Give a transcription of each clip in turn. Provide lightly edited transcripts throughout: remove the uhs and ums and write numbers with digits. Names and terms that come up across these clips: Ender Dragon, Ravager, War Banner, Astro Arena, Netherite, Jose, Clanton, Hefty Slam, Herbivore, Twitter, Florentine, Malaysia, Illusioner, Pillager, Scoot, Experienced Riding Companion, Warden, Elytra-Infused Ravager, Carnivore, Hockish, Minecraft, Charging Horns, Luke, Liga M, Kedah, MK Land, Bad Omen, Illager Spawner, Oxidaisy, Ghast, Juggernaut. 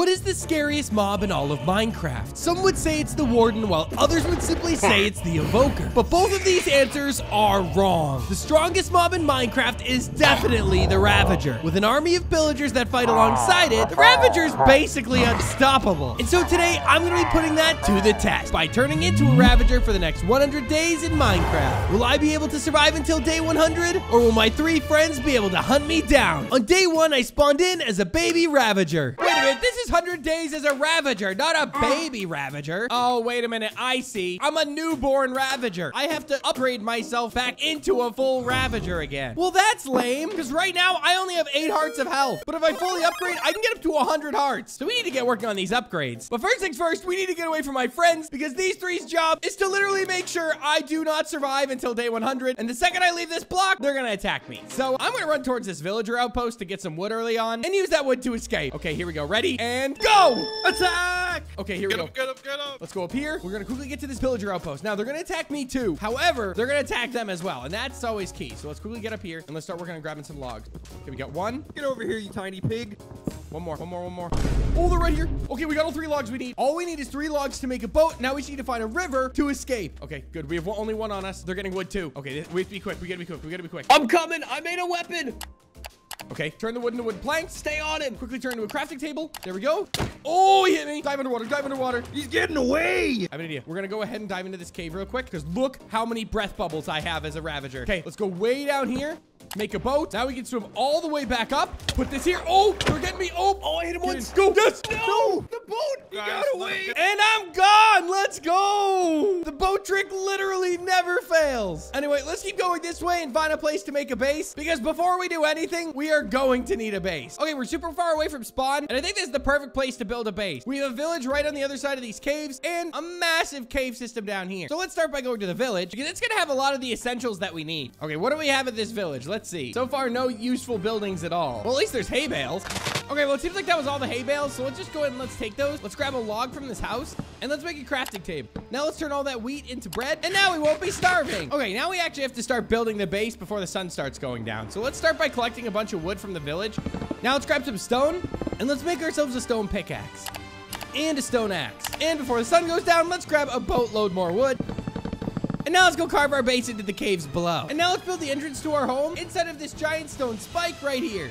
What is the scariest mob in all of Minecraft? Some would say it's the Warden, while others would simply say it's the Evoker. But both of these answers are wrong. The strongest mob in Minecraft is definitely the Ravager. With an army of Pillagers that fight alongside it, the Ravager is basically unstoppable. And so today, I'm gonna be putting that to the test by turning into a Ravager for the next 100 days in Minecraft. Will I be able to survive until day 100? Or will my three friends be able to hunt me down? On day one, I spawned in as a baby Ravager. Wait a minute, this is 100 days as a Ravager, not a baby Ravager. Oh, wait a minute, I see. I'm a newborn Ravager. I have to upgrade myself back into a full Ravager again. Well, that's lame, because right now I only have 8 hearts of health. But if I fully upgrade, I can get up to 100 hearts. So we need to get working on these upgrades. But first things first, we need to get away from my friends, because these three's job is to literally make sure I do not survive until day 100. And the second I leave this block, they're gonna attack me. So I'm gonna run towards this villager outpost to get some wood early on and use that wood to escape. Okay, here we go. Ready? And go! Attack! Okay, here we go. Get up, get up. Let's go up here. We're gonna quickly get to this villager outpost. Now, they're gonna attack me too. However, they're gonna attack them as well, and that's always key. So let's quickly get up here and let's start working on grabbing some logs. Okay, we got one. Get over here, you tiny pig. One more, one more, one more. Oh, they're right here. Okay, we got all 3 logs we need. All we need is 3 logs to make a boat. Now we just need to find a river to escape. Okay, good. We have only one on us. They're getting wood too. Okay, we have to be quick. We gotta be quick. We gotta be quick. I'm coming. I made a weapon. Okay, turn the wood into wood planks. Stay on him. Quickly turn into a crafting table. There we go. Oh, he hit me. Dive underwater, dive underwater. He's getting away. I have an idea. We're gonna go ahead and dive into this cave real quick, because look how many breath bubbles I have as a Ravager. Okay, let's go way down here. Make a boat. Now we can swim all the way back up. Put this here. Oh, they're getting me. Oh, I hit him once. Go. Yes. No. The boat. He got away. And I'm gone. Let's go. The boat trick literally never fails. Anyway, let's keep going this way and find a place to make a base, because before we do anything, we are going to need a base. Okay, we're super far away from spawn, and I think this is the perfect place to build a base. We have a village right on the other side of these caves and a massive cave system down here. So let's start by going to the village, because it's going to have a lot of the essentials that we need. Okay, what do we have at this village? Let's see. So far, no useful buildings at all. Well, at least there's hay bales. Okay, well, it seems like that was all the hay bales, so let's just go ahead and let's take those. Let's grab a log from this house, and let's make a crafting table. Now, let's turn all that wheat into bread, and now we won't be starving. Okay, now we actually have to start building the base before the sun starts going down. So let's start by collecting a bunch of wood from the village. Now, let's grab some stone, and let's make ourselves a stone pickaxe and a stone axe. And before the sun goes down, let's grab a boatload more wood. And now let's go carve our base into the caves below. And now let's build the entrance to our home inside of this giant stone spike right here.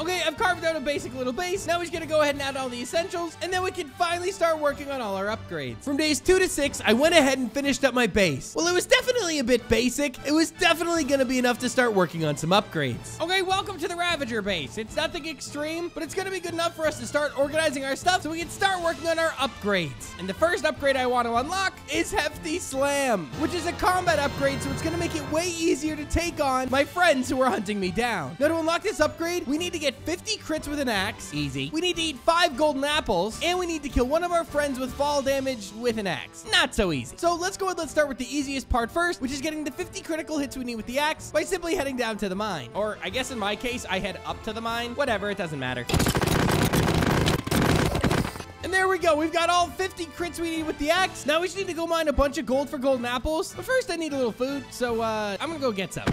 Okay, I've carved out a basic little base. Now we're just gonna go ahead and add all the essentials, and then we can finally start working on all our upgrades. From days 2 to 6, I went ahead and finished up my base. Well, it was definitely a bit basic. It was definitely gonna be enough to start working on some upgrades. Okay, welcome to the Ravager base. It's nothing extreme, but it's gonna be good enough for us to start organizing our stuff so we can start working on our upgrades. And the first upgrade I want to unlock is Hefty Slam, which is a combat upgrade, so it's gonna make it way easier to take on my friends who are hunting me down. Now, to unlock this upgrade, we need to get 50 crits with an axe. Easy. We need to eat 5 golden apples, and we need to kill one of our friends with fall damage with an axe. Not so easy. So let's go ahead and start with the easiest part first, which is getting the 50 critical hits we need with the axe by simply heading down to the mine. Or I guess in my case, I head up to the mine. Whatever, it doesn't matter. And there we go. We've got all 50 crits we need with the axe. Now we just need to go mine a bunch of gold for golden apples. But first I need a little food, so I'm gonna go get some.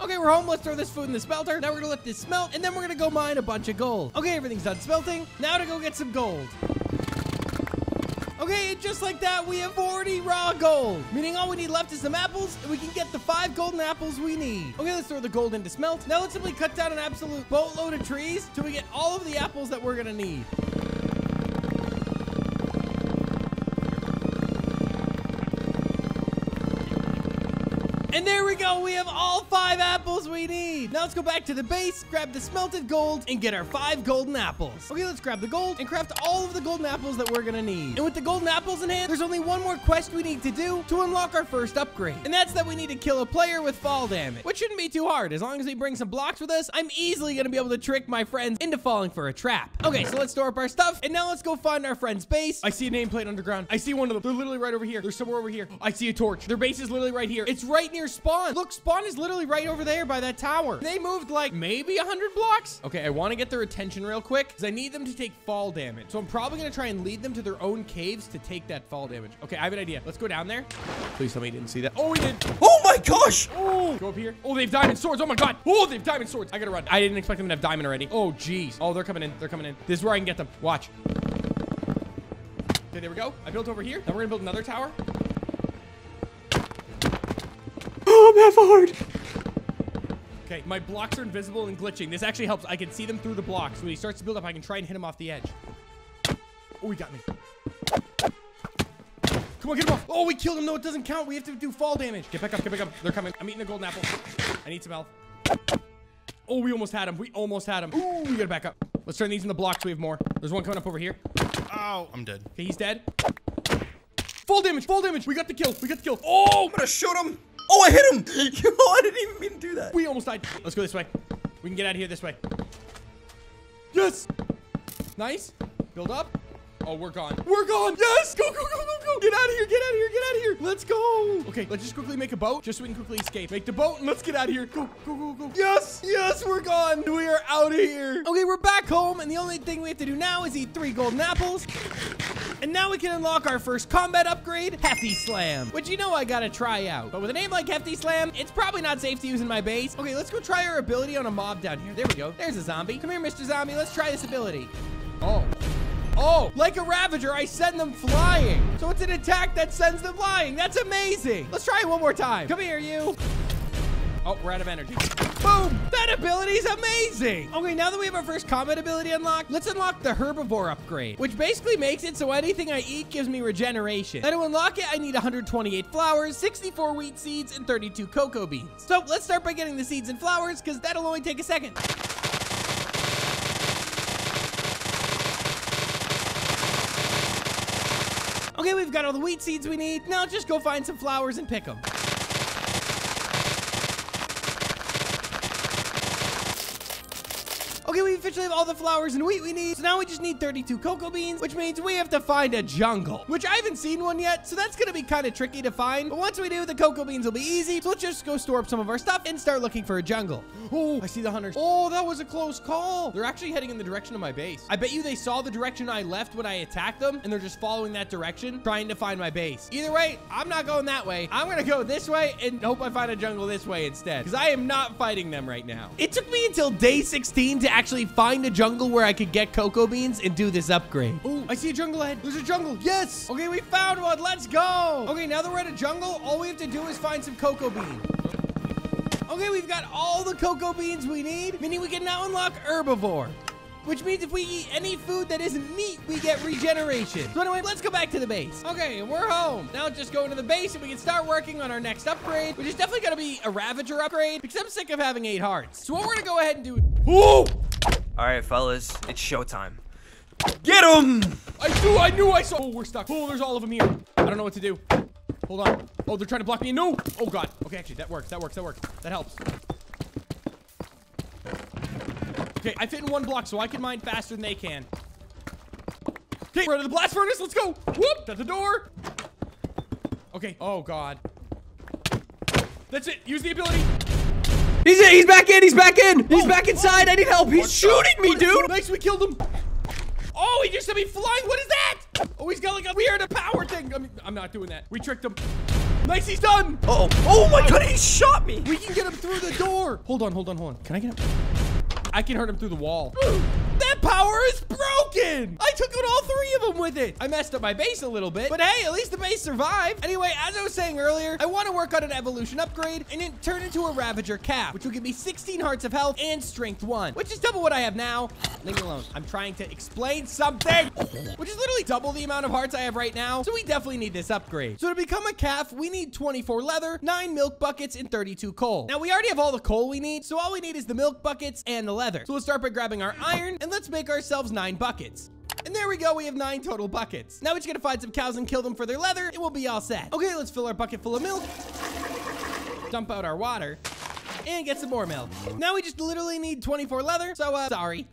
Okay, we're home. Let's throw this food in the smelter. Now we're gonna let this smelt, and then we're gonna go mine a bunch of gold. Okay, everything's done smelting. Now to go get some gold. Okay, and just like that, we have 40 raw gold, meaning all we need left is some apples, and we can get the 5 golden apples we need. Okay, let's throw the gold into smelt. Now let's simply cut down an absolute boatload of trees till we get all of the apples that we're gonna need. And there we go. We have all 5 apples we need. Now let's go back to the base, grab the smelted gold, and get our 5 golden apples. Okay, let's grab the gold and craft all of the golden apples that we're gonna need. And with the golden apples in hand, there's only one more quest we need to do to unlock our first upgrade. And that's that we need to kill a player with fall damage, which shouldn't be too hard. As long as we bring some blocks with us, I'm easily gonna be able to trick my friends into falling for a trap. Okay, so let's store up our stuff. And now let's go find our friend's base. I see a nameplate underground. I see one of them. They're literally right over here. They're somewhere over here. I see a torch. Their base is literally right here. It's right near near spawn. Look, spawn is literally right over there by that tower. They moved like maybe 100 blocks. Okay, I want to get their attention real quick because I need them to take fall damage. So I'm probably going to try and lead them to their own caves to take that fall damage. Okay, I have an idea. Let's go down there. Please tell me you didn't see that. Oh, we did. Oh my gosh. Oh, go up here. Oh, they have diamond swords. Oh my God. Oh, they have diamond swords. I got to run. I didn't expect them to have diamond already. Oh, geez. Oh, they're coming in. They're coming in. This is where I can get them. Watch. Okay, there we go. I built over here. Now we're going to build another tower. Oh, I'm half hard. Okay, my blocks are invisible and glitching. This actually helps. I can see them through the blocks. When he starts to build up, I can try and hit him off the edge. Oh, he got me. Come on, get him off. Oh, we killed him. No, it doesn't count. We have to do fall damage. Get back up. Get back up. They're coming. I'm eating a golden apple. I need some health. Oh, we almost had him. We almost had him. Ooh, we gotta back up. Let's turn these in the blocks. We have more. There's one coming up over here. Ow, I'm dead. Okay, he's dead. Full damage. Full damage. We got the kill. We got the kill. Oh, I'm gonna shoot him. Oh, I hit him. I didn't even mean to do that. We almost died. Let's go this way. We can get out of here this way. Yes. Nice. Build up. Oh, we're gone. We're gone. Yes. Go, go, go, go, go. Get out of here. Get out of here. Get out of here. Let's go. Okay, let's just quickly make a boat just so we can quickly escape. Make the boat and let's get out of here. Go, go, go, go. Yes. Yes, we're gone. We are out of here. Okay, we're back home. And the only thing we have to do now is eat 3 golden apples. And now we can unlock our first combat upgrade, Hefty Slam, which you know I gotta try out. But with a name like Hefty Slam, it's probably not safe to use in my base. Okay, let's go try our ability on a mob down here. There we go. There's a zombie. Come here, Mr. Zombie. Let's try this ability. Oh. Oh, like a Ravager, I send them flying. So it's an attack that sends them flying. That's amazing. Let's try it one more time. Come here, you. Oh, we're out of energy. Boom! That ability is amazing! Okay, now that we have our first combat ability unlocked, let's unlock the Herbivore upgrade, which basically makes it so anything I eat gives me regeneration. Now to unlock it, I need 128 flowers, 64 wheat seeds, and 32 cocoa beans. So let's start by getting the seeds and flowers, because that'll only take a second. Okay, we've got all the wheat seeds we need. Now just go find some flowers and pick them. Okay, we officially have all the flowers and wheat we need. So now we just need 32 cocoa beans, which means we have to find a jungle, which I haven't seen one yet. So that's going to be kind of tricky to find. But once we do, the cocoa beans will be easy. So let's just go store up some of our stuff and start looking for a jungle. Oh, I see the hunters. Oh, that was a close call. They're actually heading in the direction of my base. I bet you they saw the direction I left when I attacked them, and they're just following that direction, trying to find my base. Either way, I'm not going that way. I'm going to go this way and hope I find a jungle this way instead, because I am not fighting them right now. It took me until day 16 to actually find a jungle where I could get cocoa beans and do this upgrade. Oh, I see a jungle ahead. There's a jungle. Yes. Okay, we found one. Let's go. Okay, now that we're at a jungle, all we have to do is find some cocoa beans. Okay, we've got all the cocoa beans we need, meaning we can now unlock Herbivore, which means if we eat any food that isn't meat, we get regeneration. So anyway, let's go back to the base. Okay, we're home. Now just go into the base and we can start working on our next upgrade, which is definitely gonna be a Ravager upgrade because I'm sick of having 8 hearts. So what we're gonna go ahead and do... Ooh! All right, fellas, it's showtime. Get him! I knew I saw... Oh, we're stuck. Oh, there's all of them here. I don't know what to do. Hold on. Oh, they're trying to block me. No! Oh, God. Okay, actually, that works. That works. That works. That helps. Okay, I fit in one block, so I can mine faster than they can. Okay, we're out of the blast furnace. Let's go. Whoop! Shut the door. Okay. Oh, God. That's it. Use the ability. He's back in. He's back in. He's back inside. I need help. He's shooting me, dude. Nice. We killed him. Oh, he just had me flying. What is that? Oh, he's got like a weird power thing. I'm not doing that. We tricked him. Nice. He's done. Uh-oh. Oh, my God. He shot me. We can get him through the door. Hold on. Hold on. Hold on. Can I get him? I can hurt him through the wall. That power is broken. I took out all 3 of them with it. I messed up my base a little bit, but hey, at least the base survived. Anyway, as I was saying earlier, I want to work on an evolution upgrade and then turn into a Ravager calf, which will give me 16 hearts of health and strength 1, which is double what I have now. Leave me alone. I'm trying to explain something, which is literally double the amount of hearts I have right now. So we definitely need this upgrade. So to become a calf, we need 24 leather, 9 milk buckets, and 32 coal. Now we already have all the coal we need. So all we need is the milk buckets and the leather. So we'll start by grabbing our iron and let's make ourselves 9 buckets. And there we go. We have 9 total buckets. Now we just gotta find some cows and kill them for their leather and we'll be all set. Okay, let's fill our bucket full of milk, dump out our water, and get some more milk. Now we just literally need 24 leather, so sorry.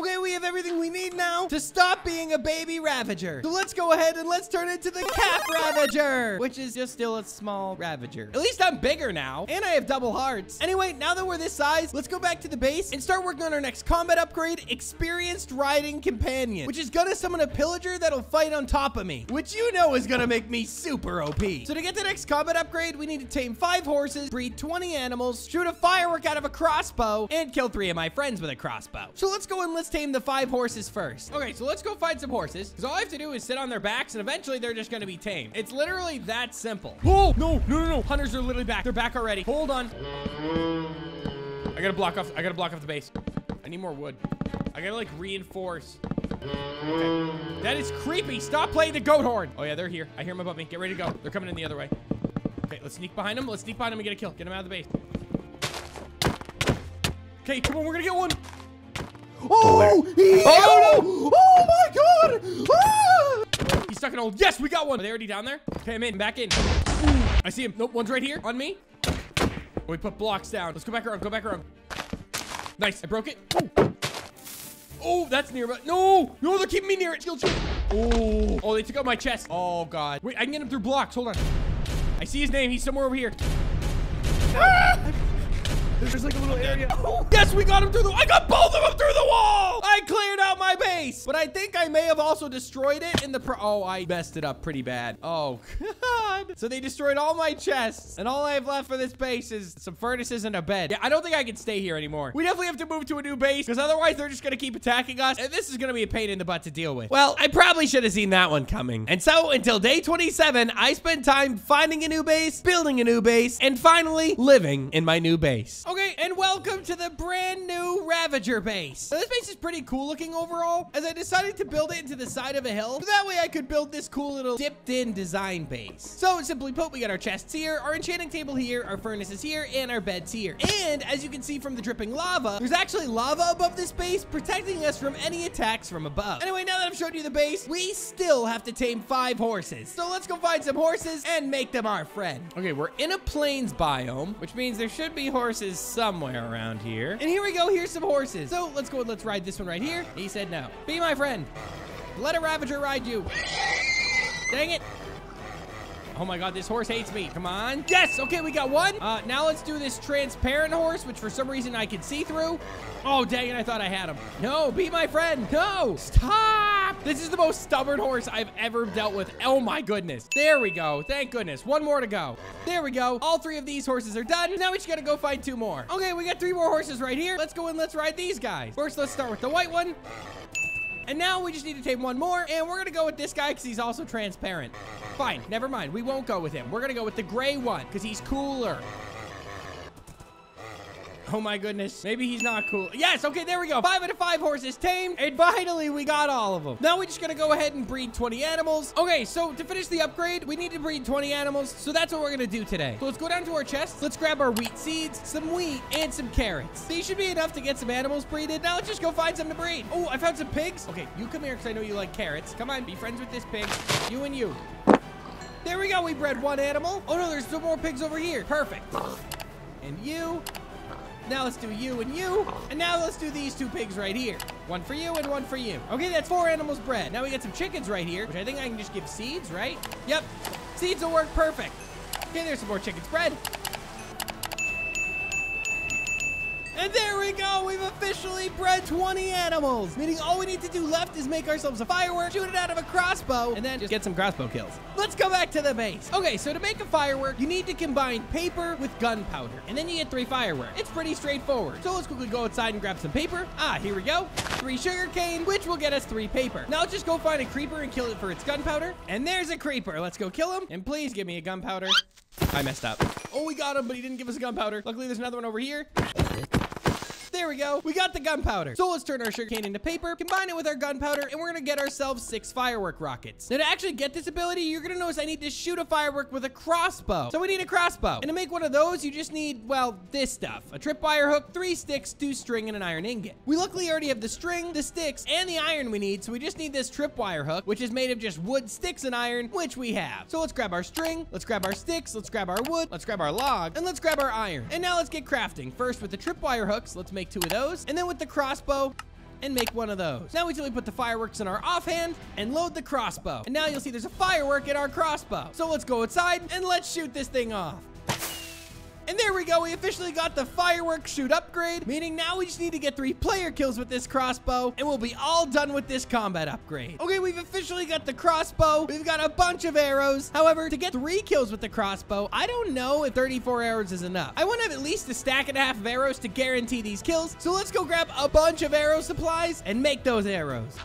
Okay, we have everything we need now to stop being a baby Ravager. So let's go ahead and let's turn into the Cap Ravager, which is just still a small Ravager. At least I'm bigger now, and I have double hearts. Anyway, now that we're this size, let's go back to the base and start working on our next combat upgrade, Experienced Riding Companion, which is gonna summon a Pillager that'll fight on top of me, which you know is gonna make me super OP. So to get the next combat upgrade, we need to tame 5 horses, breed 20 animals, shoot a firework out of a crossbow, and kill 3 of my friends with a crossbow. So let's go and let's tame the 5 horses first. Okay, so let's go find some horses, because all I have to do is sit on their backs, and eventually they're just gonna be tamed. It's literally that simple. Oh, no. Hunters are literally back. They're back already. Hold on. I gotta block off the base. I need more wood. I gotta, like, reinforce. Okay. That is creepy. Stop playing the goat horn. Oh, yeah, they're here. I hear them above me. Get ready to go. They're coming in the other way. Okay, let's sneak behind them. Let's sneak behind them and get a kill. Get them out of the base. Okay, come on. We're gonna get one. Oh! Oh, no! Oh, my God! Ah! He's stuck in old. Yes, we got one. Are they already down there? Okay, I'm in. Back in. Ooh. I see him. Nope, one's right here on me. Oh, we put blocks down. Let's go back around. Go back around. Nice. I broke it. Ooh. Oh, that's nearby. No, they're keeping me near it. Shield. Oh, they took out my chest. Oh, God. Wait, I can get him through blocks. Hold on. I see his name. He's somewhere over here. Ah! There's like a little area. Oh, yes, we got him through the wall. I got both of them through the wall. I cleared out my base, but I think I may have also destroyed it in the Oh, I messed it up pretty bad. Oh, God. So they destroyed all my chests, and all I have left for this base is some furnaces and a bed. Yeah, I don't think I can stay here anymore. We definitely have to move to a new base, because otherwise they're just going to keep attacking us, and this is going to be a pain in the butt to deal with. Well, I probably should have seen that one coming. And so, until day 27, I spent time finding a new base, building a new base, and finally living in my new base. Okay, and welcome to the brand new Ravager base. Now, this base is pretty cool looking overall, as I decided to build it into the side of a hill. So that way I could build this cool little dipped-in design base. So simply put, we got our chests here, our enchanting table here, our furnaces here, and our beds here. And as you can see from the dripping lava, there's actually lava above this base, protecting us from any attacks from above. Anyway, now that I've shown you the base, we still have to tame 5 horses. So let's go find some horses and make them our friend. Okay, we're in a plains biome, which means there should be horses somewhere around here. And here we go. Here's some horses. So let's go and let's ride this one right here. He said no. Be my friend. Let a Ravager ride you. Dang it. Oh my God, this horse hates me. Come on. Yes. Okay, we got one. Now let's do this transparent horse, which for some reason I can see through. Oh, dang it. I thought I had him. No, be my friend. No. Stop. This is the most stubborn horse I've ever dealt with. Oh my goodness. There we go. Thank goodness. One more to go. There we go. All 3 of these horses are done. Now we just got to go find 2 more. Okay, we got 3 more horses right here. Let's go and let's ride these guys. First, let's start with the white one. And now we just need to take 1 more, and we're going to go with this guy because he's also transparent. Fine. Never mind. We won't go with him. We're going to go with the gray one because he's cooler. Oh, my goodness. Maybe he's not cool. Yes. Okay, there we go. 5 out of 5 horses tamed, and finally, we got all of them. Now we're just going to go ahead and breed 20 animals. Okay, so to finish the upgrade, we need to breed 20 animals, so that's what we're going to do today. So let's go down to our chest. Let's grab our wheat seeds, some wheat, and some carrots. These should be enough to get some animals breeded. Now let's just go find some to breed. Oh, I found some pigs. Okay, you come here because I know you like carrots. Come on, be friends with this pig. You and you. There we go. We bred 1 animal. Oh, no, there's still more pigs over here. Perfect. And you. Now let's do you and you. And now let's do these 2 pigs right here. 1 for you and 1 for you. Okay, that's 4 animals bred. Now we got some chickens right here, which I think I can just give seeds, right? Yep. Seeds will work perfect. Okay, there's some more chickens bred. And there we go. We've officially bred 20 animals, meaning all we need to do left is make ourselves a firework, shoot it out of a crossbow, and then just get some crossbow kills. Let's go back to the base. Okay, so to make a firework, you need to combine paper with gunpowder, and then you get 3 fireworks. It's pretty straightforward. So let's quickly go outside and grab some paper. Ah, here we go. 3 sugar cane, which will get us 3 paper. Now let's just go find a creeper and kill it for its gunpowder. And there's a creeper. Let's go kill him. And please give me a gunpowder. I messed up. Oh, we got him, but he didn't give us a gunpowder. Luckily, there's another one over here. There we go. We got the gunpowder. So let's turn our sugarcane into paper, combine it with our gunpowder, and we're going to get ourselves 6 firework rockets. Now, to actually get this ability, you're going to notice I need to shoot a firework with a crossbow. So we need a crossbow. And to make one of those, you just need, well, this stuff. A tripwire hook, 3 sticks, 2 string, and an iron ingot. We luckily already have the string, the sticks, and the iron we need, so we just need this tripwire hook, which is made of just wood, sticks, and iron, which we have. So let's grab our string, let's grab our sticks, let's grab our wood, let's grab our log, and let's grab our iron. And now let's get crafting. First, with the tripwire hooks, let's make 2 of those. And then with the crossbow, and make one of those. Now wait till we put the fireworks in our offhand and load the crossbow. And now you'll see there's a firework in our crossbow. So let's go outside and let's shoot this thing off. And there we go, we officially got the firework shoot upgrade, meaning now we just need to get 3 player kills with this crossbow and we'll be all done with this combat upgrade. Okay, we've officially got the crossbow. We've got a bunch of arrows. However, to get 3 kills with the crossbow, I don't know if 34 arrows is enough. I want to have at least a stack and a half of arrows to guarantee these kills. So let's go grab a bunch of arrow supplies and make those arrows.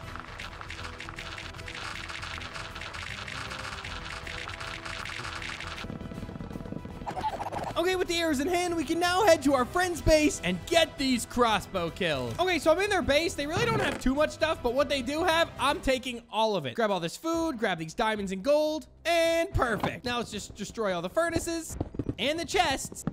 Okay, with the arrows in hand, we can now head to our friend's base and get these crossbow kills. Okay, so I'm in their base. They really don't have too much stuff, but what they do have, I'm taking all of it. Grab all this food, grab these diamonds and gold, and perfect. Now let's just destroy all the furnaces and the chests.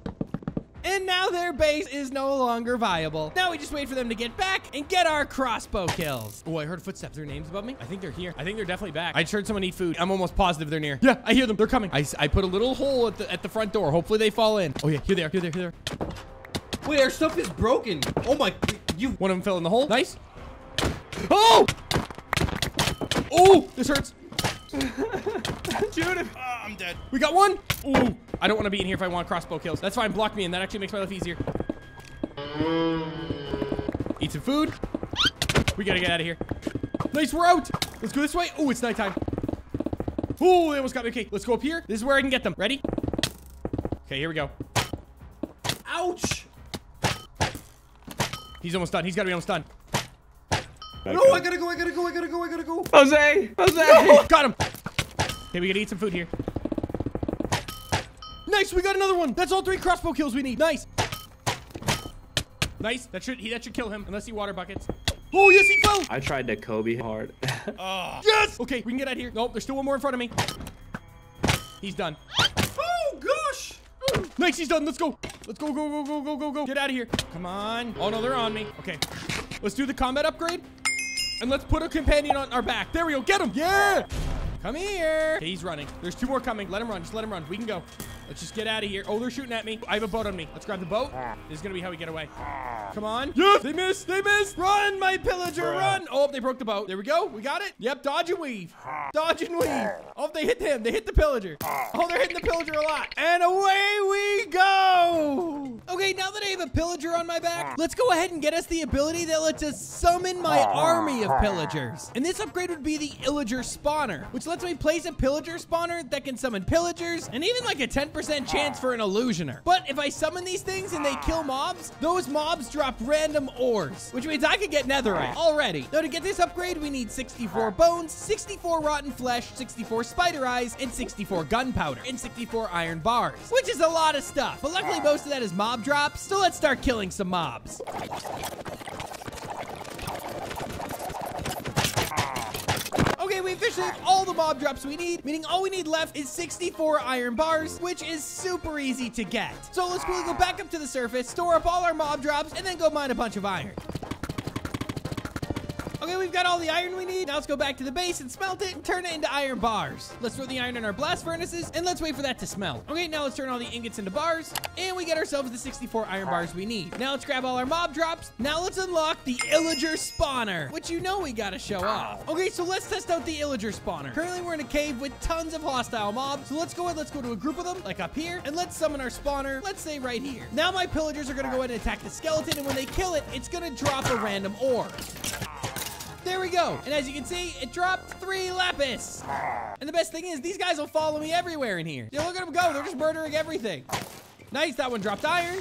And now their base is no longer viable. Now we just wait for them to get back and get our crossbow kills. Oh, I heard footsteps. Their names above me. I think they're here. I think they're definitely back. I just heard someone eat food. I'm almost positive they're near. Yeah, I hear them. They're coming. I put a little hole at the front door. Hopefully they fall in. Oh yeah, here they are. Here they are. Here they are. Wait, our stuff is broken. Oh my, you. One of them fell in the hole. Nice. Oh! Oh, this hurts. Shoot him. Oh, I'm dead. We got one. Ooh. I don't want to be in here if I want crossbow kills. That's fine. Block me in. That actually makes my life easier. Eat some food. We got to get out of here. Nice. We're out. Let's go this way. Oh, it's nighttime. Oh, they almost got me. Okay, let's go up here. This is where I can get them. Ready? Okay, here we go. Ouch. He's almost done. He's got to be almost done. No, I got to go. I got to go. I got to go. I got to go. Jose. Jose. No. Got him. Okay, we got to eat some food here. Nice, we got another one. That's all 3 crossbow kills we need. Nice. Nice. That should kill him, unless he water buckets. Oh, yes, he fell. I tried to Kobe hard. Oh. Yes. Okay, we can get out of here. Nope, there's still one more in front of me. He's done. Oh, gosh. Nice, he's done. Let's go. Let's go, go, go, go, go, go, go. Get out of here. Come on. Oh, no, they're on me. Okay, let's do the combat upgrade, and let's put a companion on our back. There we go. Get him. Yeah. Come here. Okay, he's running. There's 2 more coming. Let him run. Just let him run. We can go. Let's just get out of here. Oh, they're shooting at me. I have a boat on me. Let's grab the boat. This is going to be how we get away. Come on. Yes, they missed. They missed. Run, my pillager. Run. Oh, they broke the boat. There we go. We got it. Yep. Dodge and weave. Dodge and weave. Oh, they hit him. They hit the pillager. Oh, they're hitting the pillager a lot. And away we go. Okay, now that I have a pillager on my back, let's go ahead and get us the ability that lets us summon my army of pillagers. And this upgrade would be the Illager Spawner, which lets me place a pillager spawner that can summon pillagers and even like a 10% chance for an illusioner. But if I summon these things and they kill mobs, those mobs drop random ores, which means I could get netherite already. Now to get this upgrade, we need 64 bones, 64 rotten flesh, 64 spider eyes, and 64 gunpowder, and 64 iron bars, which is a lot of stuff. But luckily most of that is mob drops, so let's start killing some mobs. Okay, we officially have all the mob drops we need, meaning all we need left is 64 iron bars, which is super easy to get. So let's quickly go back up to the surface, store up all our mob drops, and then go mine a bunch of iron. Okay, we've got all the iron we need. Now let's go back to the base and smelt it and turn it into iron bars. Let's throw the iron in our blast furnaces and let's wait for that to smelt. Okay, now let's turn all the ingots into bars and we get ourselves the 64 iron bars we need. Now let's grab all our mob drops. Now let's unlock the Illager Spawner, which you know we gotta show off. Okay, so let's test out the Illager Spawner. Currently, we're in a cave with tons of hostile mobs. So let's go ahead, let's go to a group of them, like up here, and let's summon our spawner, let's say right here. Now my pillagers are gonna go ahead and attack the skeleton, and when they kill it, it's gonna drop a random ore. There we go. And as you can see, it dropped 3 lapis. And the best thing is these guys will follow me everywhere in here. Yeah, look at them go. They're just murdering everything. Nice. That one dropped iron.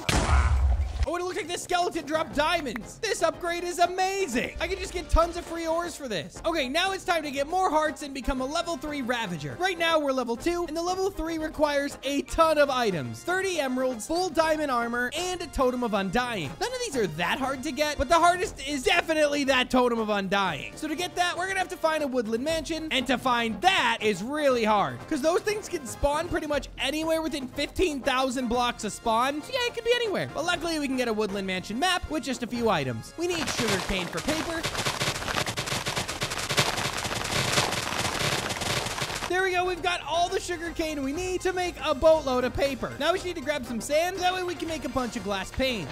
Oh, it looks like this skeleton dropped diamonds. This upgrade is amazing. I can just get tons of free ores for this. Okay, now it's time to get more hearts and become a level 3 Ravager. Right now, we're level 2, and the level 3 requires a ton of items. 30 emeralds, full diamond armor, and a totem of undying. None of these are that hard to get, but the hardest is definitely that totem of undying. So to get that, we're gonna have to find a woodland mansion, and to find that is really hard, because those things can spawn pretty much anywhere within 15,000 blocks of spawn. So yeah, it could be anywhere, but luckily we can get a woodland mansion map with just a few items. We need sugar cane for paper. There we go. We've got all the sugar cane we need to make a boatload of paper. Now we just need to grab some sand. That way we can make a bunch of glass panes.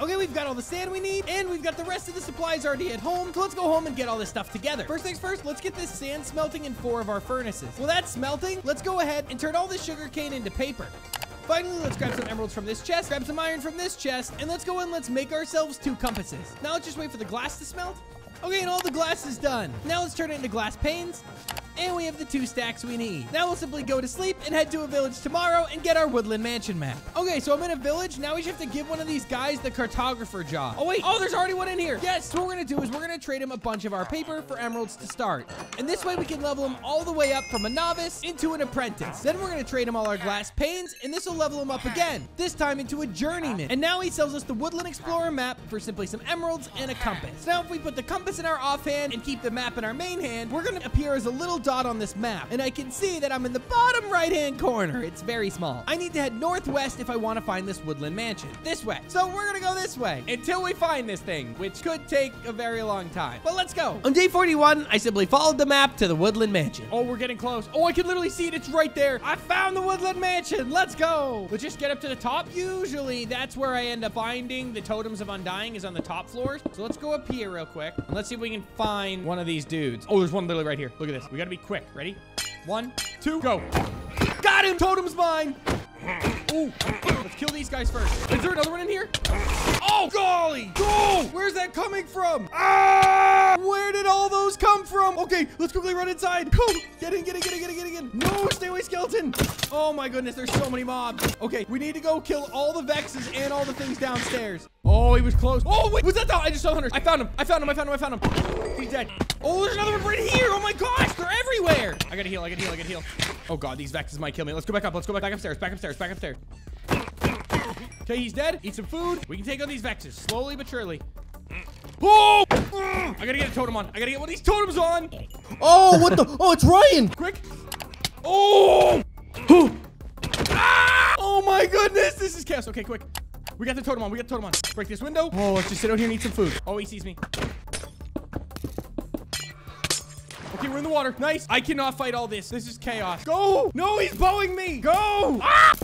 Okay, we've got all the sand we need, and we've got the rest of the supplies already at home, so let's go home and get all this stuff together. First things first, let's get this sand smelting in 4 of our furnaces. Well, that's smelting. Let's go ahead and turn all this sugarcane into paper. Finally, let's grab some emeralds from this chest, grab some iron from this chest, and let's go and let's make ourselves 2 compasses. Now let's just wait for the glass to smelt. Okay, and all the glass is done. Now let's turn it into glass panes. And we have the 2 stacks we need. Now we'll simply go to sleep and head to a village tomorrow and get our woodland mansion map. Okay, so I'm in a village. Now we just have to give one of these guys the cartographer job. Oh, wait. Oh, there's already one in here. Yes. So what we're going to do is we're going to trade him a bunch of our paper for emeralds to start. And this way we can level him all the way up from a novice into an apprentice. Then we're going to trade him all our glass panes, and this will level him up again, this time into a journeyman. And now he sells us the woodland explorer map for simply some emeralds and a compass. Now if we put the compass in our offhand and keep the map in our main hand, we're going to appear as a little dot on this map, and I can see that I'm in the bottom right-hand corner. It's very small. I need to head northwest if I want to find this woodland mansion. This way. So we're gonna go this way until we find this thing, which could take a very long time. But let's go. On day 41, I simply followed the map to the woodland mansion. Oh, we're getting close. Oh, I can literally see it. It's right there. I found the woodland mansion. Let's go. Let's just get up to the top. Usually, that's where I end up finding the totems of undying is on the top floors. So let's go up here real quick, and let's see if we can find one of these dudes. Oh, there's one literally right here. Look at this. We gotta be quick. Ready? 1, 2, go. Got him. Totem's mine. Ooh. Let's kill these guys first. Is there another one in here? Oh, golly. Go. Where's that coming from? Ah! Where did all those come from? Okay, let's quickly run inside. Go. Get in, get in, get in, get in, get in. No, stay away, skeleton. Oh, my goodness. There's so many mobs. Okay, we need to go kill all the vexes and all the things downstairs. Oh, he was close. Oh, wait. Was that the... I just saw Hunter. I found him. I found him. I found him. I found him. He's dead. Oh, there's another one right here. Oh, my gosh. They're everywhere. I gotta heal. I gotta heal. I gotta heal. Oh, God. These vexes might kill me. Let's go back up. Let's go back upstairs. Back upstairs. Back upstairs. Okay, he's dead. Eat some food. We can take on these vexes slowly but surely. Oh! I gotta get a totem on. I gotta get one of these totems on. Oh, what the... Oh, it's Ryan. Quick. Oh! Ah! Oh, my goodness. This is chaos. Okay, quick. We got the totem on. We got the totem on. Break this window. Oh, let's just sit out here and eat some food. Oh, he sees me. Okay, we're in the water. Nice. I cannot fight all this. This is chaos. Go. No, he's bowing me. Go. Ah!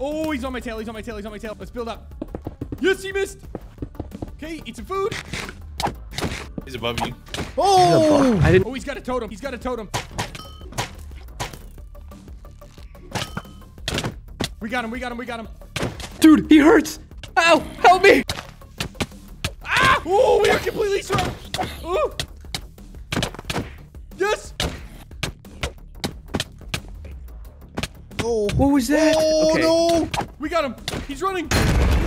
Oh, he's on my tail. He's on my tail. He's on my tail. Let's build up. Yes, he missed. Okay, eat some food. He's above you. Oh. He's above. Oh, he's got a totem. He's got a totem. We got him. We got him. We got him. Dude, he hurts. Ow, help me. Ah! Oh, we are completely surrounded. Oh. Yes. Oh, what was that? Oh, okay. No. We got him. He's running.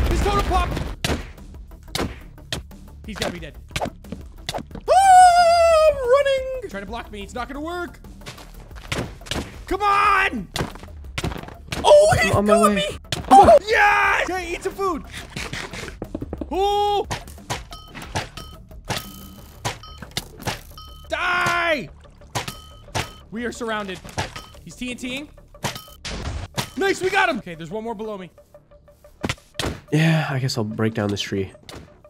His totem popped. He's got to be dead. Ah, I'm running. You're trying to block me. It's not going to work. Come on. Oh, he's killing me. Oh, yes! Okay, eat some food. Oh! Die! We are surrounded. He's TNTing. Nice, we got him! Okay, there's one more below me. Yeah, I guess I'll break down this tree.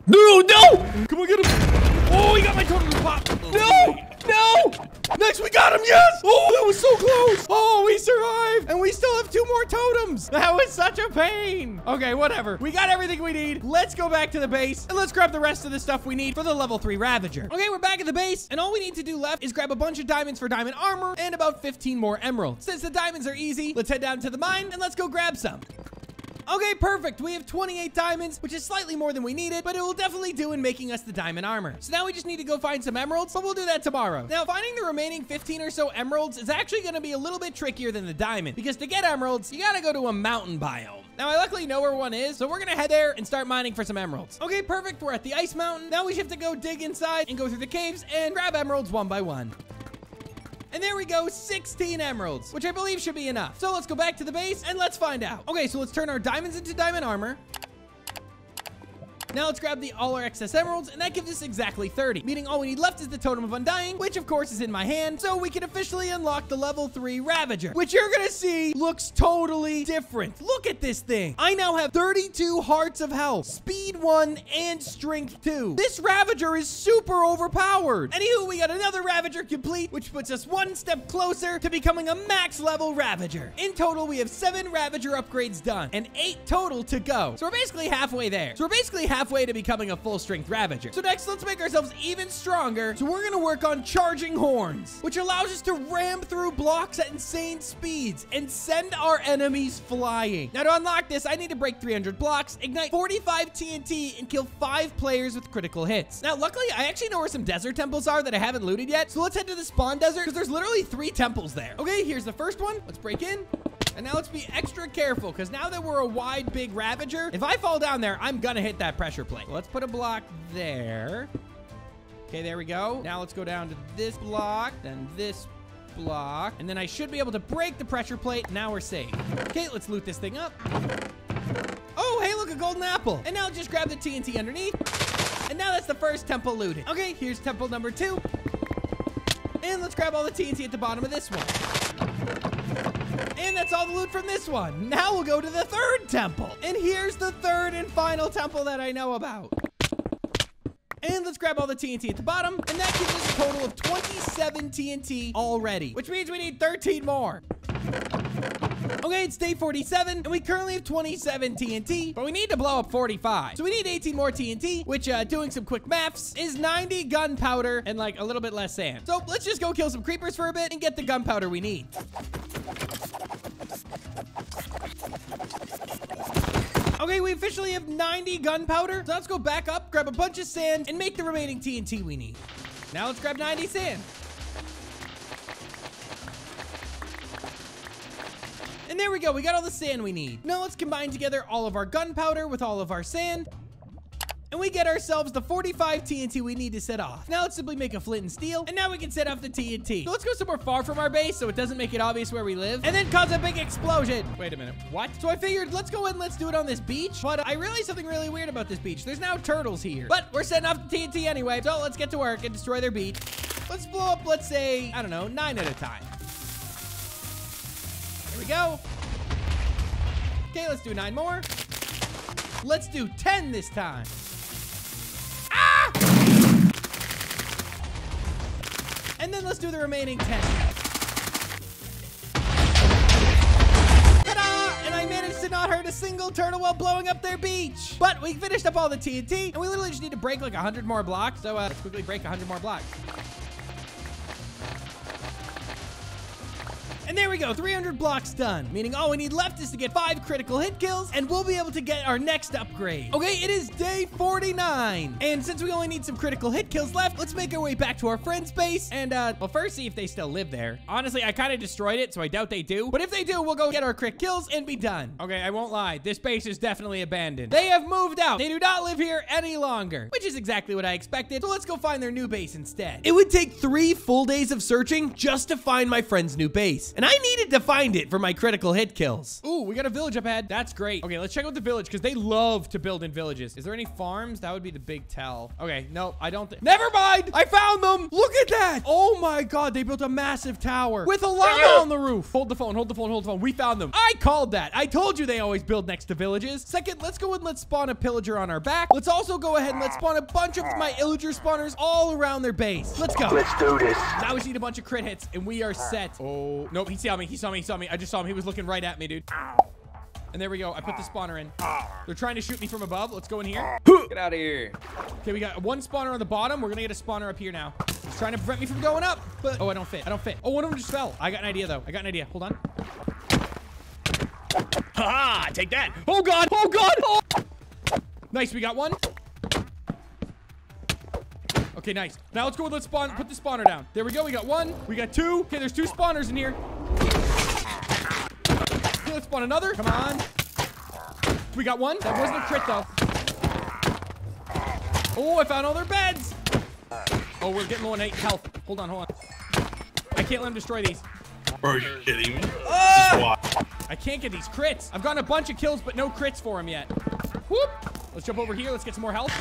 No, no! Come on, get him! Oh, he got my totem to pop! No! No! Nice, we got him, yes! Oh, that was so close! Oh, we survived! And we still have 2 more totems! That was such a pain! Okay, whatever. We got everything we need. Let's go back to the base, and let's grab the rest of the stuff we need for the level 3 Ravager. Okay, we're back at the base, and all we need to do left is grab a bunch of diamonds for diamond armor and about 15 more emeralds. Since the diamonds are easy, let's head down to the mine, and let's go grab some. Okay, perfect. We have 28 diamonds, which is slightly more than we needed, but it will definitely do in making us the diamond armor. So now we just need to go find some emeralds, but we'll do that tomorrow. Now, finding the remaining 15 or so emeralds is actually going to be a little bit trickier than the diamond, because to get emeralds, you got to go to a mountain biome. Now, I luckily know where one is, so we're going to head there and start mining for some emeralds. Okay, perfect. We're at the ice mountain. Now we just have to go dig inside and go through the caves and grab emeralds one by one. And there we go, 16 emeralds, which I believe should be enough. So let's go back to the base and let's find out. Okay, so let's turn our diamonds into diamond armor. Now let's grab all our excess emeralds, and that gives us exactly 30, meaning all we need left is the Totem of Undying, which of course is in my hand, so we can officially unlock the level 3 Ravager, which you're gonna see looks totally different. Look at this thing. I now have 32 Hearts of Health, Speed 1, and Strength 2. This Ravager is super overpowered. Anywho, we got another Ravager complete, which puts us one step closer to becoming a max level Ravager. In total, we have 7 Ravager upgrades done, and 8 total to go. So we're basically halfway there. halfway to becoming a full-strength Ravager. So next, let's make ourselves even stronger. So we're gonna work on Charging Horns, which allows us to ram through blocks at insane speeds and send our enemies flying. Now, to unlock this, I need to break 300 blocks, ignite 45 TNT, and kill 5 players with critical hits. Now, luckily, I actually know where some desert temples are that I haven't looted yet, so let's head to the spawn desert, because there's literally 3 temples there. Okay, here's the first one. Let's break in. And now let's be extra careful, because now that we're a wide, big Ravager, if I fall down there, I'm gonna hit that pressure plate. Let's put a block there. Okay, there we go. Now let's go down to this block, then this block, and then I should be able to break the pressure plate. Now we're safe. Okay, let's loot this thing up. Oh, hey, look, a golden apple. And now just grab the TNT underneath. And now that's the first temple looted. Okay, here's temple number 2. And let's grab all the TNT at the bottom of this one. And that's all the loot from this one. Now we'll go to the third temple. And here's the third and final temple that I know about. And let's grab all the TNT at the bottom. And that gives us a total of 27 TNT already, which means we need 13 more. Okay, it's day 47, and we currently have 27 TNT, but we need to blow up 45. So we need 18 more TNT, which, doing some quick maths, is 90 gunpowder and, like, a little bit less sand. So let's just go kill some creepers for a bit and get the gunpowder we need. Okay, we officially have 90 gunpowder, so let's go back up, grab a bunch of sand, and make the remaining TNT we need. Now let's grab 90 sand. And there we go, we got all the sand we need. Now let's combine together all of our gunpowder with all of our sand, and we get ourselves the 45 TNT we need to set off. Now let's simply make a flint and steel, and now we can set off the TNT. So let's go somewhere far from our base so it doesn't make it obvious where we live, and then cause a big explosion. Wait a minute, what? So I figured let's go and let's do it on this beach, but I realized something really weird about this beach. There's now turtles here, but we're setting off the TNT anyway, so let's get to work and destroy their beach. Let's blow up, let's say, I don't know, 9 at a time. Here we go. Okay, let's do 9 more. Let's do 10 this time. Ah! And then let's do the remaining 10. Ta-da! And I managed to not hurt a single turtle while blowing up their beach. But we finished up all the TNT, and we literally just need to break like 100 more blocks. So let's quickly break 100 more blocks. And there we go, 300 blocks done, meaning all we need left is to get 5 critical hit kills, and we'll be able to get our next upgrade. Okay, it is day 49, and since we only need some critical hit kills left, let's make our way back to our friend's base, and, well, first see if they still live there. Honestly, I kind of destroyed it, so I doubt they do, but if they do, we'll go get our crit kills and be done. Okay, I won't lie, this base is definitely abandoned. They have moved out. They do not live here any longer, which is exactly what I expected, so let's go find their new base instead. It would take 3 full days of searching just to find my friend's new base. And I needed to find it for my critical hit kills. Ooh, we got a village up ahead. That's great. Okay, let's check out the village because they love to build in villages. Is there any farms? That would be the big tell. Okay, no, I don't think. Never mind. I found them. Look at that. Oh my God, they built a massive tower with a llama on the roof. Hold the phone, hold the phone, hold the phone. We found them. I called that. I told you they always build next to villages. Second, let's go and let's spawn a pillager on our back. Let's also go ahead and let's spawn a bunch of my Illager spawners all around their base. Let's go. Let's do this. Now we just need a bunch of crit hits and we are set. Oh, nope. He saw me. He saw me. He saw me. I just saw him. He was looking right at me, dude. And there we go. I put the spawner in. They're trying to shoot me from above. Let's go in here. Get out of here. Okay, we got one spawner on the bottom. We're going to get a spawner up here now. He's trying to prevent me from going up. But oh, I don't fit. I don't fit. Oh, one of them just fell. I got an idea, though. I got an idea. Hold on. Ha-ha! Take that. Oh, God. Oh, God. Oh. Nice. We got one. Okay, nice. Now let's go with let's spawn. Put the spawner down. There we go. We got one. We got two. Okay, there's 2 spawners in here. Okay, let's spawn another. Come on. We got one. That wasn't a crit, though. Oh, I found all their beds. Oh, we're getting low on 8 health. Hold on, hold on. I can't let him destroy these. Are you kidding me? Oh! I can't get these crits. I've gotten a bunch of kills, but no crits for him yet. Whoop. Let's jump over here. Let's get some more health.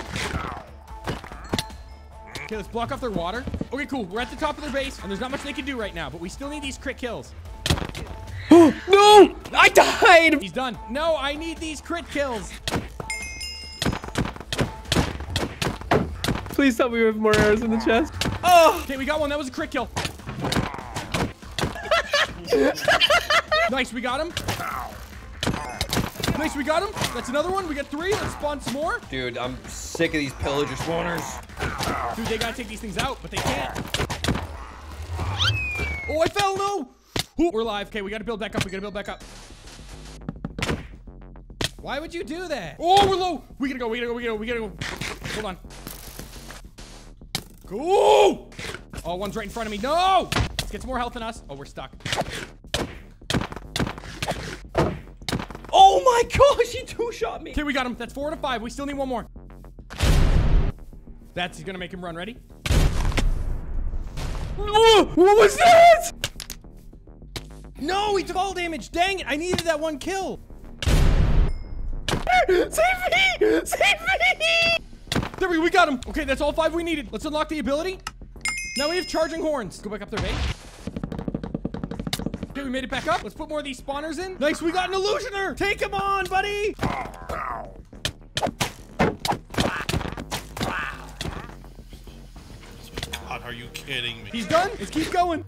Okay, let's block off their water. Okay, cool. We're at the top of their base, and there's not much they can do right now, but we still need these crit kills. No! I died! He's done. No, I need these crit kills. Please tell me we have more arrows in the chest. Oh! Okay, we got one. That was a crit kill. Nice, we got him. Nice, we got him. That's another one. We got three. Let's spawn some more. Dude, I'm sick of these pillager spawners. Dude, they gotta take these things out, but they can't. Oh, I fell. No. We're alive. Okay, we gotta build back up. We gotta build back up. Why would you do that? Oh, we're low. We gotta go. We gotta go. We gotta go. We gotta go. Hold on. Go. Oh, one's right in front of me. No. Let's get some more health than us. Oh, we're stuck. Oh my gosh, he two-shot me. Okay, we got him. That's 4 out of 5. We still need one more. That's gonna make him run. Ready? Oh, what was that? No, he took all damage. Dang it. I needed that one kill. Save me! Save me! There we go. We got him. Okay, that's all 5 we needed. Let's unlock the ability. Now we have Charging Horns. Go back up there, babe. Okay, we made it back up. Let's put more of these spawners in. Nice, we got an Illusioner. Take him on, buddy. God, are you kidding me? He's done. Let's keep going.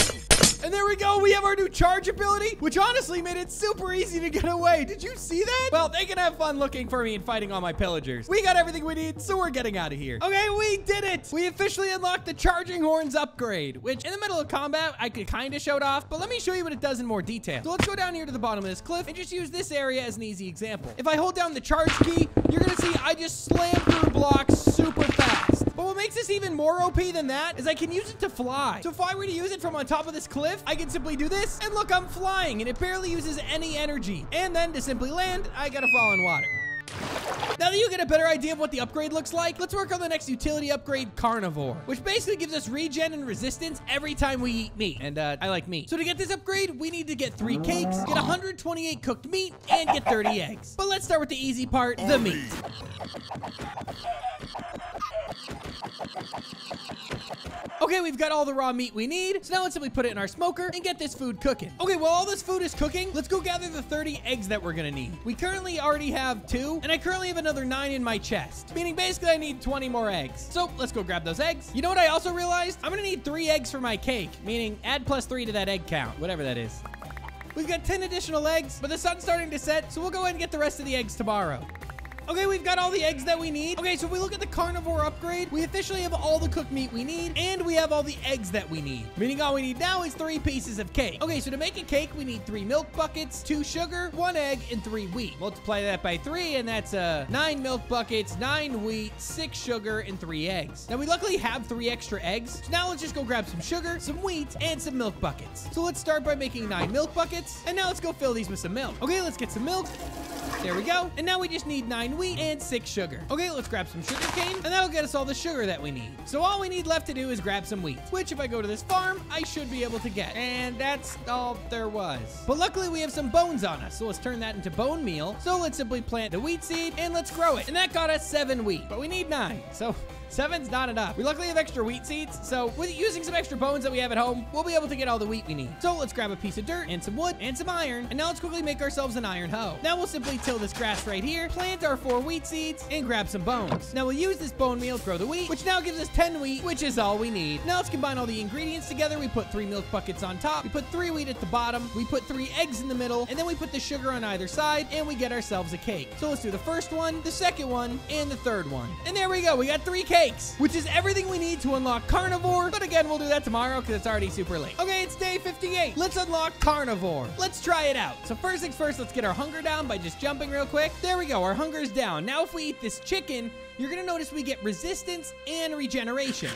And there we go. We have our new charge ability, which honestly made it super easy to get away. Did you see that? Well, they can have fun looking for me and fighting all my pillagers. We got everything we need, so we're getting out of here. Okay, we did it. We officially unlocked the Charging Horns upgrade, which in the middle of combat, I could kind of show it off, but let me show you what it does in more detail. So let's go down here to the bottom of this cliff and just use this area as an easy example. If I hold down the charge key, you're going to see I just slam through blocks super fast. But what makes this even more OP than that is I can use it to fly. So if I were to use it from on top of this cliff, I can simply do this, and look, I'm flying, and it barely uses any energy. And then to simply land, I gotta fall in water. Now that you get a better idea of what the upgrade looks like, let's work on the next utility upgrade, Carnivore, which basically gives us regen and resistance every time we eat meat. And I like meat. So to get this upgrade, we need to get 3 cakes, get 128 cooked meat, and get 30 eggs. But let's start with the easy part, the meat. Okay, we've got all the raw meat we need, so now let's simply put it in our smoker and get this food cooking. Okay, while all this food is cooking, let's go gather the 30 eggs that we're gonna need. We currently already have 2, and I currently have another 9 in my chest, meaning basically I need 20 more eggs. So let's go grab those eggs. You know what I also realized? I'm gonna need 3 eggs for my cake, meaning add +3 to that egg count, whatever that is. We've got 10 additional eggs, but the sun's starting to set, so we'll go ahead and get the rest of the eggs tomorrow. Okay, we've got all the eggs that we need. Okay, so if we look at the Carnivore upgrade, we officially have all the cooked meat we need, and we have all the eggs that we need. Meaning all we need now is 3 pieces of cake. Okay, so to make a cake, we need 3 milk buckets, 2 sugar, 1 egg, and 3 wheat. Multiply that by 3, and that's 9 milk buckets, 9 wheat, 6 sugar, and 3 eggs. Now, we luckily have 3 extra eggs, so now let's just go grab some sugar, some wheat, and some milk buckets. So let's start by making 9 milk buckets, and now let's go fill these with some milk. Okay, let's get some milk. There we go. And now we just need 9 wheat and 6 sugar. Okay, let's grab some sugar cane, and that'll get us all the sugar that we need. So all we need left to do is grab some wheat, which if I go to this farm, I should be able to get. And that's all there was. But luckily we have some bones on us, so let's turn that into bone meal. So let's simply plant the wheat seed and let's grow it. And that got us 7 wheat, but we need 9. So 7's not enough. We luckily have extra wheat seeds, so with using some extra bones that we have at home, we'll be able to get all the wheat we need. So let's grab a piece of dirt and some wood and some iron, and now let's quickly make ourselves an iron hoe. Now we'll simply till this grass right here, plant our 4 wheat seeds, and grab some bones. Now we'll use this bone meal to grow the wheat, which now gives us 10 wheat, which is all we need. Now let's combine all the ingredients together. We put 3 milk buckets on top, we put 3 wheat at the bottom, we put 3 eggs in the middle, and then we put the sugar on either side, and we get ourselves a cake. So let's do the first one, the second one, and the third one. And there we go, we got 3 cakes, which is everything we need to unlock Carnivore. But again, we'll do that tomorrow because it's already super late. Okay, it's day 58. Let's unlock Carnivore. Let's try it out. So first things first, let's get our hunger down by just jumping real quick. There we go, our hunger's down. Now if we eat this chicken, you're gonna notice we get resistance and regeneration.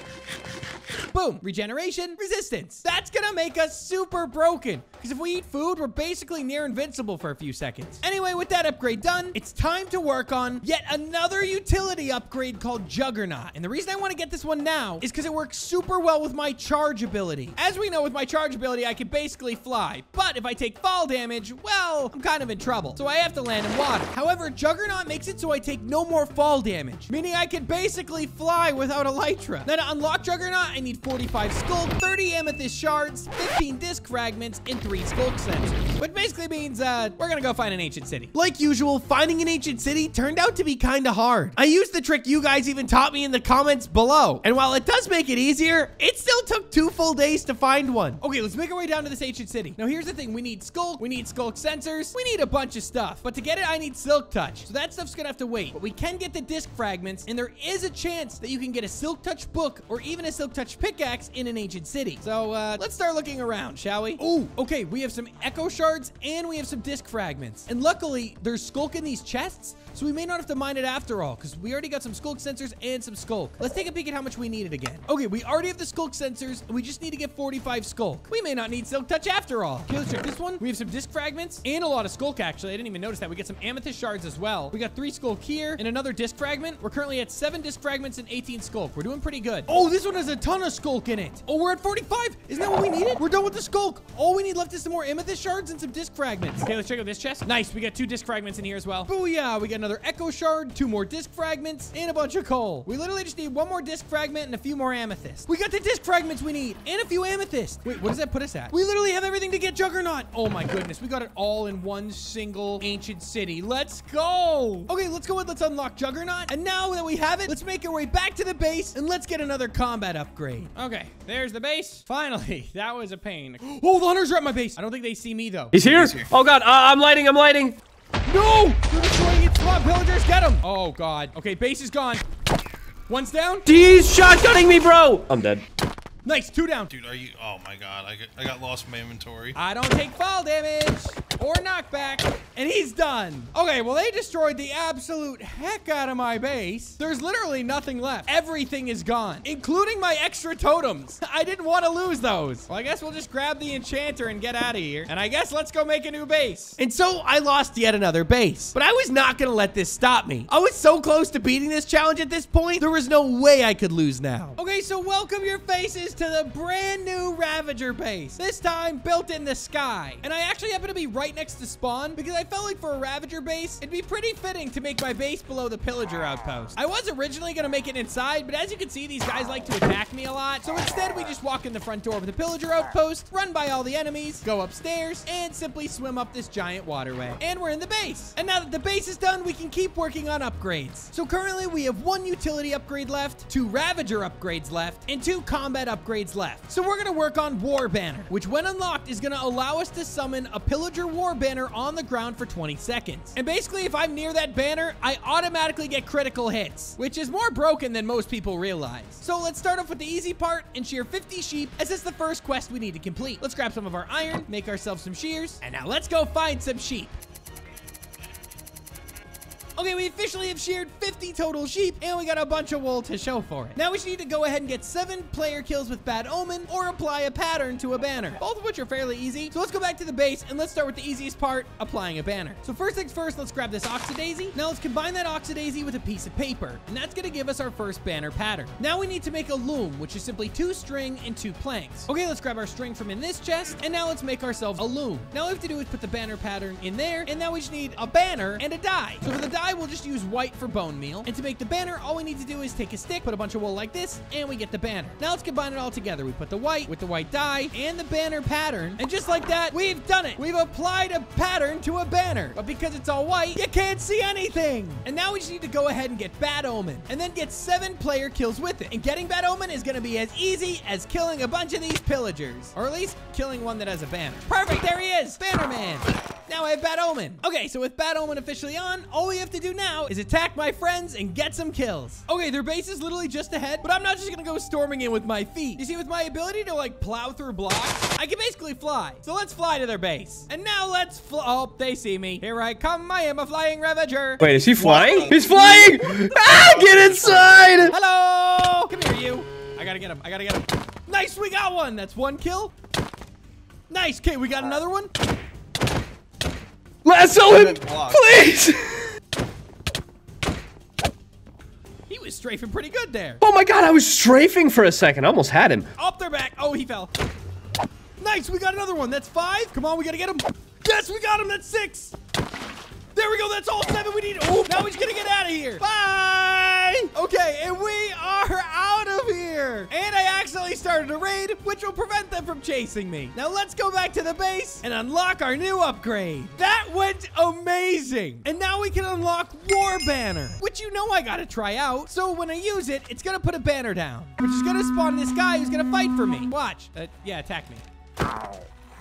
Boom, regeneration, resistance. That's gonna make us super broken, because if we eat food, we're basically near invincible for a few seconds. Anyway, with that upgrade done, it's time to work on yet another utility upgrade called Juggernaut. And the reason I wanna get this one now is because it works super well with my charge ability. As we know, with my charge ability, I can basically fly, but if I take fall damage, well, I'm kind of in trouble. So I have to land in water. However, Juggernaut makes it so I take no more fall damage, meaning I can basically fly without Elytra. Now to unlock Juggernaut, I need 45 Skulk, 30 Amethyst Shards, 15 Disc Fragments, and 3 Skulk Sensors. Which basically means, we're gonna go find an ancient city. Like usual, finding an ancient city turned out to be kinda hard. I used the trick you guys even taught me in the comments below. And while it does make it easier, it still took 2 full days to find one. Okay, let's make our way down to this ancient city. Now here's the thing, we need Skulk, we need Skulk Sensors, we need a bunch of stuff. But to get it, I need Silk Touch. So that stuff's gonna have to wait. But we can get the Disc Fragments, and there is a chance that you can get a Silk Touch book or even a Silk Touch pickaxe in an ancient city. So let's start looking around, shall we? Oh, okay, we have some Echo Shards and we have some Disc Fragments. And luckily, there's Skulk in these chests, so we may not have to mine it after all, because we already got some Skulk Sensors and some Skulk. Let's take a peek at how much we needed again. Okay, we already have the Skulk Sensors, and we just need to get 45 Skulk. We may not need Silk Touch after all. Okay, let's check this one. We have some Disc Fragments and a lot of Skulk, actually. I didn't even notice that. We get some Amethyst Shards as well. We got 3 Skulk here and another Disc Fragment. We're currently at 7 Disc Fragments and 18 Skulk. We're doing pretty good. Oh, this one has a ton of Skulk in it. Oh, we're at 45. Isn't that what we needed? We're done with the Skulk. All we need left is some more Amethyst Shards and some Disc Fragments. Okay, let's check out this chest. Nice. We got 2 Disc Fragments in here as well. Booyah. We got another Echo Shard, 2 more Disc Fragments, and a bunch of coal. We literally just need 1 more Disc Fragment and a few more Amethyst. We got the Disc Fragments we need and a few Amethyst. Wait, what does that put us at? We literally have everything to get Juggernaut. Oh my goodness. We got it all in one single ancient city. Let's go. Okay, let's go and let's unlock Juggernaut. And now that we have it, let's make our way back to the base and let's get another combat upgrade. Okay, there's the base. Finally, that was a pain. Oh, the hunters are at my base. I don't think they see me though. He's here. Oh God, I'm lighting. No, you're destroying it. Come on, Pillagers, get him. Oh God. Okay, base is gone. One's down. He's shotgunning me, bro. I'm dead. Nice, 2 down. Dude, are you? Oh my God, I got lost in my inventory. I don't take fall damage or knockback, and he's done. Okay, well, they destroyed the absolute heck out of my base. There's literally nothing left. Everything is gone, including my extra totems. I didn't want to lose those. Well, I guess we'll just grab the enchanter and get out of here. And I guess let's go make a new base. And so I lost yet another base, but I was not going to let this stop me. I was so close to beating this challenge at this point. There was no way I could lose now. Okay, so welcome your faces to the brand new Ravager base, this time built in the sky. And I actually happen to be right next to spawn because I felt like for a Ravager base, it'd be pretty fitting to make my base below the Pillager outpost. I was originally gonna make it inside, but as you can see, these guys like to attack me a lot. So instead, we just walk in the front door of the Pillager outpost, run by all the enemies, go upstairs, and simply swim up this giant waterway. And we're in the base. And now that the base is done, we can keep working on upgrades. So currently we have 1 utility upgrade left, 2 Ravager upgrades left, and 2 combat upgrades left. So we're gonna work on War Banner, which when unlocked is gonna allow us to summon a Pillager War Banner on the ground for 20 seconds. And basically, if I'm near that banner, I automatically get critical hits, which is more broken than most people realize. So let's start off with the easy part and shear 50 sheep, as it's the first quest we need to complete. Let's grab some of our iron, make ourselves some shears, and now let's go find some sheep. Okay, we officially have sheared 50 total sheep, and we got a bunch of wool to show for it. Now we just need to go ahead and get 7 player kills with Bad Omen or apply a pattern to a banner, both of which are fairly easy. So let's go back to the base, and let's start with the easiest part, applying a banner. So first things first, let's grab this Oxidaisy. Now let's combine that Oxidaisy with a piece of paper, and that's going to give us our first banner pattern. Now we need to make a loom, which is simply 2 string and 2 planks. Okay, let's grab our string from in this chest, and now let's make ourselves a loom. Now all we have to do is put the banner pattern in there, and now we just need a banner and a die. So for the die, we'll just use white for bone meal. And to make the banner, all we need to do is take a stick, put a bunch of wool like this, and we get the banner. Now let's combine it all together. We put the white with the white dye and the banner pattern. And just like that, we've done it. We've applied a pattern to a banner. But because it's all white, you can't see anything. And now we just need to go ahead and get Bad Omen and then get 7 player kills with it. And getting Bad Omen is going to be as easy as killing a bunch of these Pillagers, or at least killing one that has a banner. Perfect. There he is. Banner Man. Now I have Bad Omen. Okay, so with Bad Omen officially on, all we have to do now is attack my friends and get some kills. Okay, their base is literally just ahead, but I'm not just gonna go storming in with my feet. You see, with my ability to like plow through blocks, I can basically fly. So let's fly to their base. And now let's fly. Oh, they see me. Here I come. I am a flying Ravager. Wait, is he flying? He's flying! Ah, get inside! Hello! Come here, you. I gotta get him. I gotta get him. Nice, we got one. That's 1 kill. Nice. Okay, we got another one. Lasso him, please! He was strafing pretty good there. Oh my God, I was strafing for a second. I almost had him. Up their back. Oh, he fell. Nice, we got another one. That's 5. Come on, we gotta get him. Yes, we got him. That's 6. There we go. That's all 7 we need. Oh, now he's gonna get out of here. Bye! die. Okay, and we are out of here. And I accidentally started a raid, which will prevent them from chasing me. Now let's go back to the base and unlock our new upgrade. That went amazing. And now we can unlock War Banner, which you know I gotta try out. So when I use it, it's gonna put a banner down, which is gonna spawn this guy who's gonna fight for me. Watch. Yeah, attack me.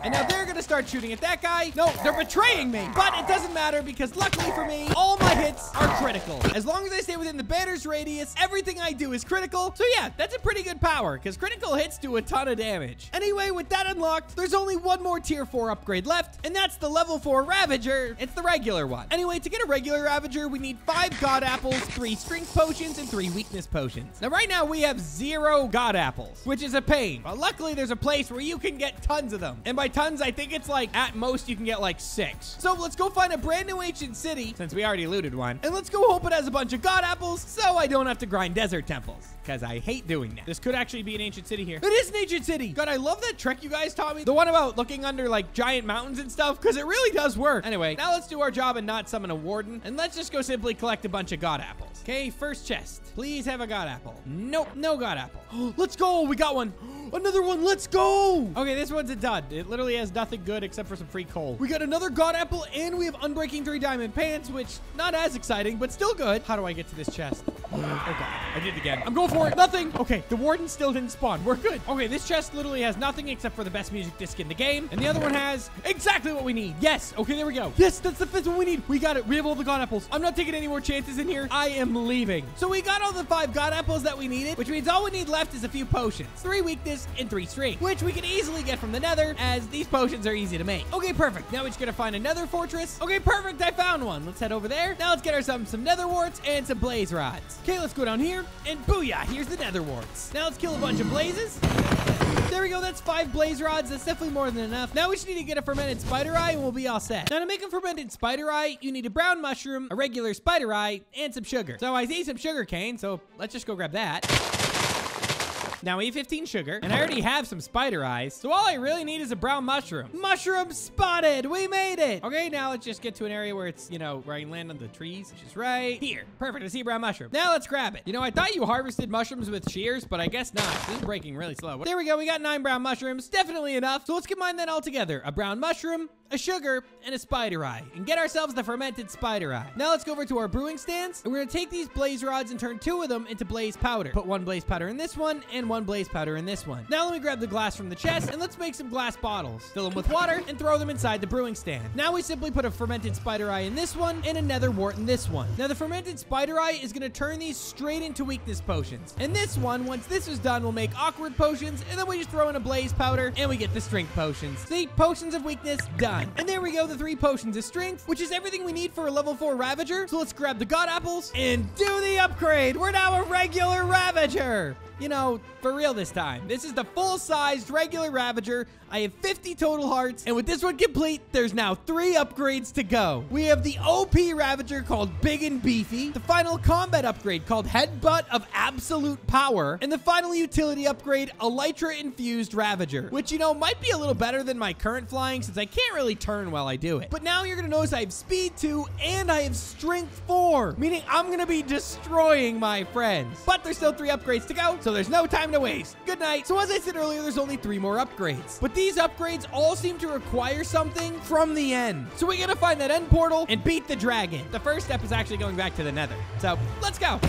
And now they're gonna start shooting at that guy. No, they're betraying me. But it doesn't matter because luckily for me, all my hits are critical. As long as I stay within the banner's radius, everything I do is critical. So yeah, that's a pretty good power because critical hits do a ton of damage. Anyway, with that unlocked, there's only one more tier 4 upgrade left, and that's the level 4 Ravager. It's the regular one. Anyway, to get a regular Ravager, we need 5 God Apples, 3 Strength Potions, and 3 Weakness Potions. Now right now we have 0 God Apples, which is a pain. But luckily there's a place where you can get tons of them. And by tons, I think it's like at most you can get like 6. So let's go find a brand new ancient city, since we already looted one, and let's go hope it has a bunch of God Apples so I don't have to grind desert temples, because I hate doing that. This could actually be an ancient city here. It is an ancient city. God, I love that trick you guys taught me, the one about looking under like giant mountains and stuff, because it really does work. Anyway, now let's do our job and not summon a warden, and let's just go simply collect a bunch of God Apples. Okay, first chest, please have a God Apple. Nope, no God Apple. Let's go, we got one. Another one, let's go. Okay, this one's a dud. It literally has nothing good except for some free coal. We got another God Apple, and we have Unbreaking 3 Diamond Pants, which not as exciting, but still good. How do I get to this chest? Oh, God. I did it again. I'm going for it. Nothing. Okay, the warden still didn't spawn. We're good. Okay, this chest literally has nothing except for the best music disc in the game, and the other one has exactly what we need. Yes. Okay, there we go. Yes, that's the 5th one we need. We got it. We have all the God Apples. I'm not taking any more chances in here. I am leaving. So we got all the 5 God Apples that we needed, which means all we need left is a few potions, 3 weakness and 3 strength, which we can easily get from the nether, as these potions are easy to make. Okay, perfect. Now we're just gonna find another fortress. Okay, perfect. I found one. Let's head over there. Now let's get ourselves some nether warts and some blaze rods. Okay, let's go down here, and booyah, here's the nether warts. Now let's kill a bunch of blazes. There we go. That's 5 blaze rods. That's definitely more than enough. Now we just need to get a fermented spider eye, and we'll be all set. Now to make a fermented spider eye, you need a brown mushroom, a regular spider eye, and some sugar. So I see some sugar cane, so let's just go grab that. Now we have 15 sugar, and I already have some spider eyes, so all I really need is a brown mushroom. Mushroom spotted! We made it! Okay, now let's just get to an area where it's, you know, where I can land on the trees, which is right here. Perfect, I see a brown mushroom. Now let's grab it. You know, I thought you harvested mushrooms with shears, but I guess not. This is breaking really slow. There we go, we got 9 brown mushrooms. Definitely enough, so let's combine that all together. A brown mushroom, a sugar, and a spider eye, and get ourselves the fermented spider eye. Now let's go over to our brewing stands, and we're gonna take these blaze rods and turn 2 of them into blaze powder. Put 1 blaze powder in this one, and 1 blaze powder in this one. Now let me grab the glass from the chest, and let's make some glass bottles. Fill them with water, and throw them inside the brewing stand. Now we simply put a fermented spider eye in this one, and a nether wart in this one. Now the fermented spider eye is gonna turn these straight into weakness potions, and this one, once this is done, we'll make awkward potions, and then we just throw in a blaze powder, and we get the strength potions. See, potions of weakness, done. And there we go, the 3 potions of strength, which is everything we need for a level 4 Ravager. So let's grab the God Apples and do the upgrade. We're now a regular Ravager. You know, for real this time. This is the full-sized regular Ravager. I have 50 total hearts, and with this one complete, there's now 3 upgrades to go. We have the OP Ravager called Big and Beefy, the final combat upgrade called Headbutt of Absolute Power, and the final utility upgrade, Elytra-Infused Ravager, which, you know, might be a little better than my current flying since I can't really turn while I do it. But now you're gonna notice I have Speed 2 and I have Strength 4, meaning I'm gonna be destroying my friends. But there's still 3 upgrades to go, so there's no time to waste. Good night. So as I said earlier, there's only 3 more upgrades, but these upgrades all seem to require something from the end. So we gotta find that end portal and beat the dragon. The first step is actually going back to the nether. So let's go.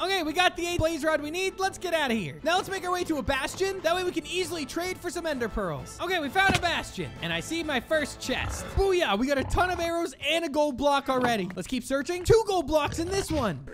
Okay, we got the 8 blaze rod we need. Let's get out of here. Now let's make our way to a bastion. That way we can easily trade for some ender pearls. Okay, we found a bastion, and I see my first chest. Booyah, we got a ton of arrows and a gold block already. Let's keep searching. 2 gold blocks in this one.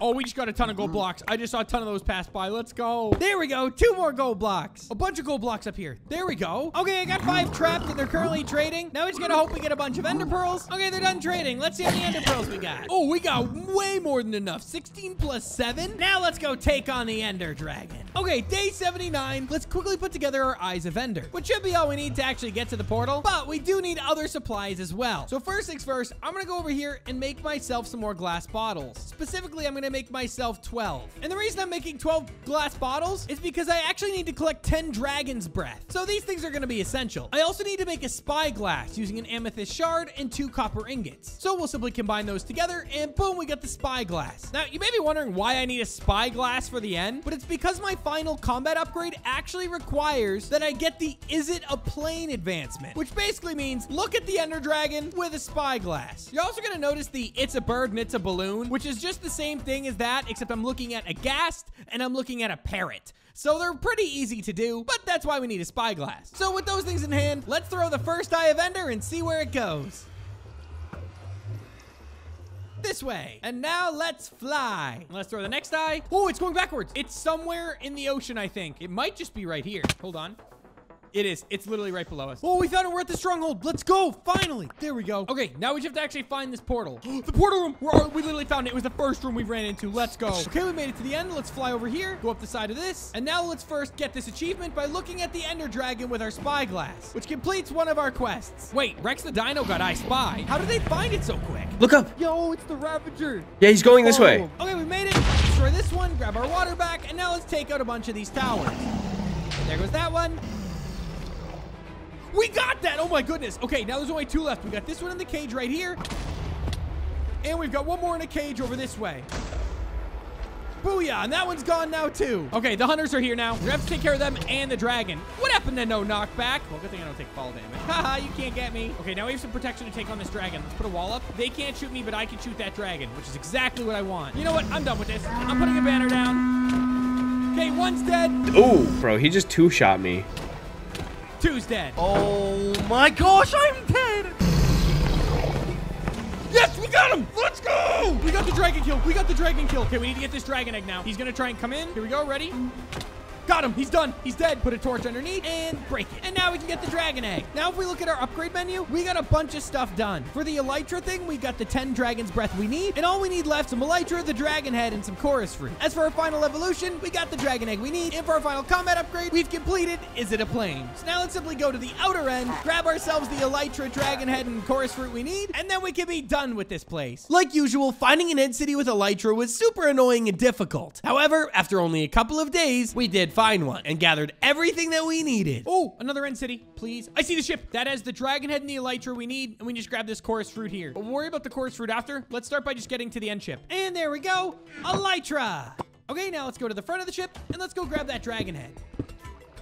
Oh, we just got a ton of gold blocks. I just saw a ton of those pass by. Let's go. There we go. 2 more gold blocks. A bunch of gold blocks up here. There we go. Okay, I got 5 trapped, and they're currently trading. Now we just gotta hope we get a bunch of ender pearls. Okay, they're done trading. Let's see how many ender pearls we got. Oh, we got way more than enough. 16 plus 7. Now let's go take on the ender dragon. Okay, day 79. Let's quickly put together our eyes of ender, which should be all we need to actually get to the portal, but we do need other supplies as well. So first things first, I'm gonna go over here and make myself some more glass bottles. Specifically, I'm gonna make myself 12. And the reason I'm making 12 glass bottles is because I actually need to collect 10 dragon's breath. So these things are going to be essential. I also need to make a spyglass using an amethyst shard and 2 copper ingots. So we'll simply combine those together and boom, we got the spyglass. Now, you may be wondering why I need a spyglass for the end, but it's because my final combat upgrade actually requires that I get the Is It a Plane advancement, which basically means look at the Ender Dragon with a spyglass. You're also going to notice the It's a Bird and It's a Balloon, which is just the same thing as that, except I'm looking at a ghast and I'm looking at a parrot. So they're pretty easy to do, but that's why we need a spyglass. So with those things in hand, let's throw the first Eye of Ender and see where it goes. This way. And now let's fly. Let's throw the next eye. Oh, it's going backwards. It's somewhere in the ocean, I think. It might just be right here. Hold on. It is. It's literally right below us. Oh, we found it. We're at the stronghold. Let's go. Finally. There we go. Okay, now we just have to actually find this portal. The portal room. We literally found it. It was the first room we ran into. Let's go. Okay, we made it to the end. Let's fly over here. Go up the side of this. And now let's first get this achievement by looking at the Ender Dragon with our spyglass, which completes one of our quests. Wait, Rex the Dino got I Spy. How did they find it so quick? Look up. Yo, it's the Ravager. Yeah, he's going this way. Okay, we made it. Destroy this one. Grab our water back. And now let's take out a bunch of these towers. There goes that one. We got that! Oh my goodness. Okay, now there's only 2 left. We got this one in the cage right here. And we've got one more in a cage over this way. Booyah, and that one's gone now too. Okay, the hunters are here now. We have to take care of them and the dragon. What happened to no knockback? Well, good thing I don't take fall damage. Haha, you can't get me. Okay, now we have some protection to take on this dragon. Let's put a wall up. They can't shoot me, but I can shoot that dragon, which is exactly what I want. You know what? I'm done with this. I'm putting a banner down. Okay, one's dead. Oh, bro, he just 2-shot me. 2's dead. Oh my gosh, I'm dead. Yes, we got him. Let's go. We got the dragon kill. We got the dragon kill. Okay, we need to get this dragon egg now. He's going to try and come in. Here we go. Ready? Got him. He's done. He's dead. Put a torch underneath and break it. And now we can get the dragon egg. Now, if we look at our upgrade menu, we got a bunch of stuff done. For the Elytra thing, we got the 10 dragon's breath we need. And all we need left, some Elytra, the dragon head, and some chorus fruit. As for our final evolution, we got the dragon egg we need. And for our final combat upgrade, we've completed Is It a Plane? So now let's simply go to the outer end, grab ourselves the Elytra, dragon head, and chorus fruit we need, and then we can be done with this place. Like usual, finding an end city with Elytra was super annoying and difficult. However, after only a couple of days, we did find one and gathered everything that we needed. Oh, another end city, please. I see the ship. That has the dragon head and the Elytra we need, and we just grab this chorus fruit here. We'll worry about the chorus fruit after. Let's start by just getting to the end ship. And there we go, Elytra. Okay, now let's go to the front of the ship and let's go grab that dragon head.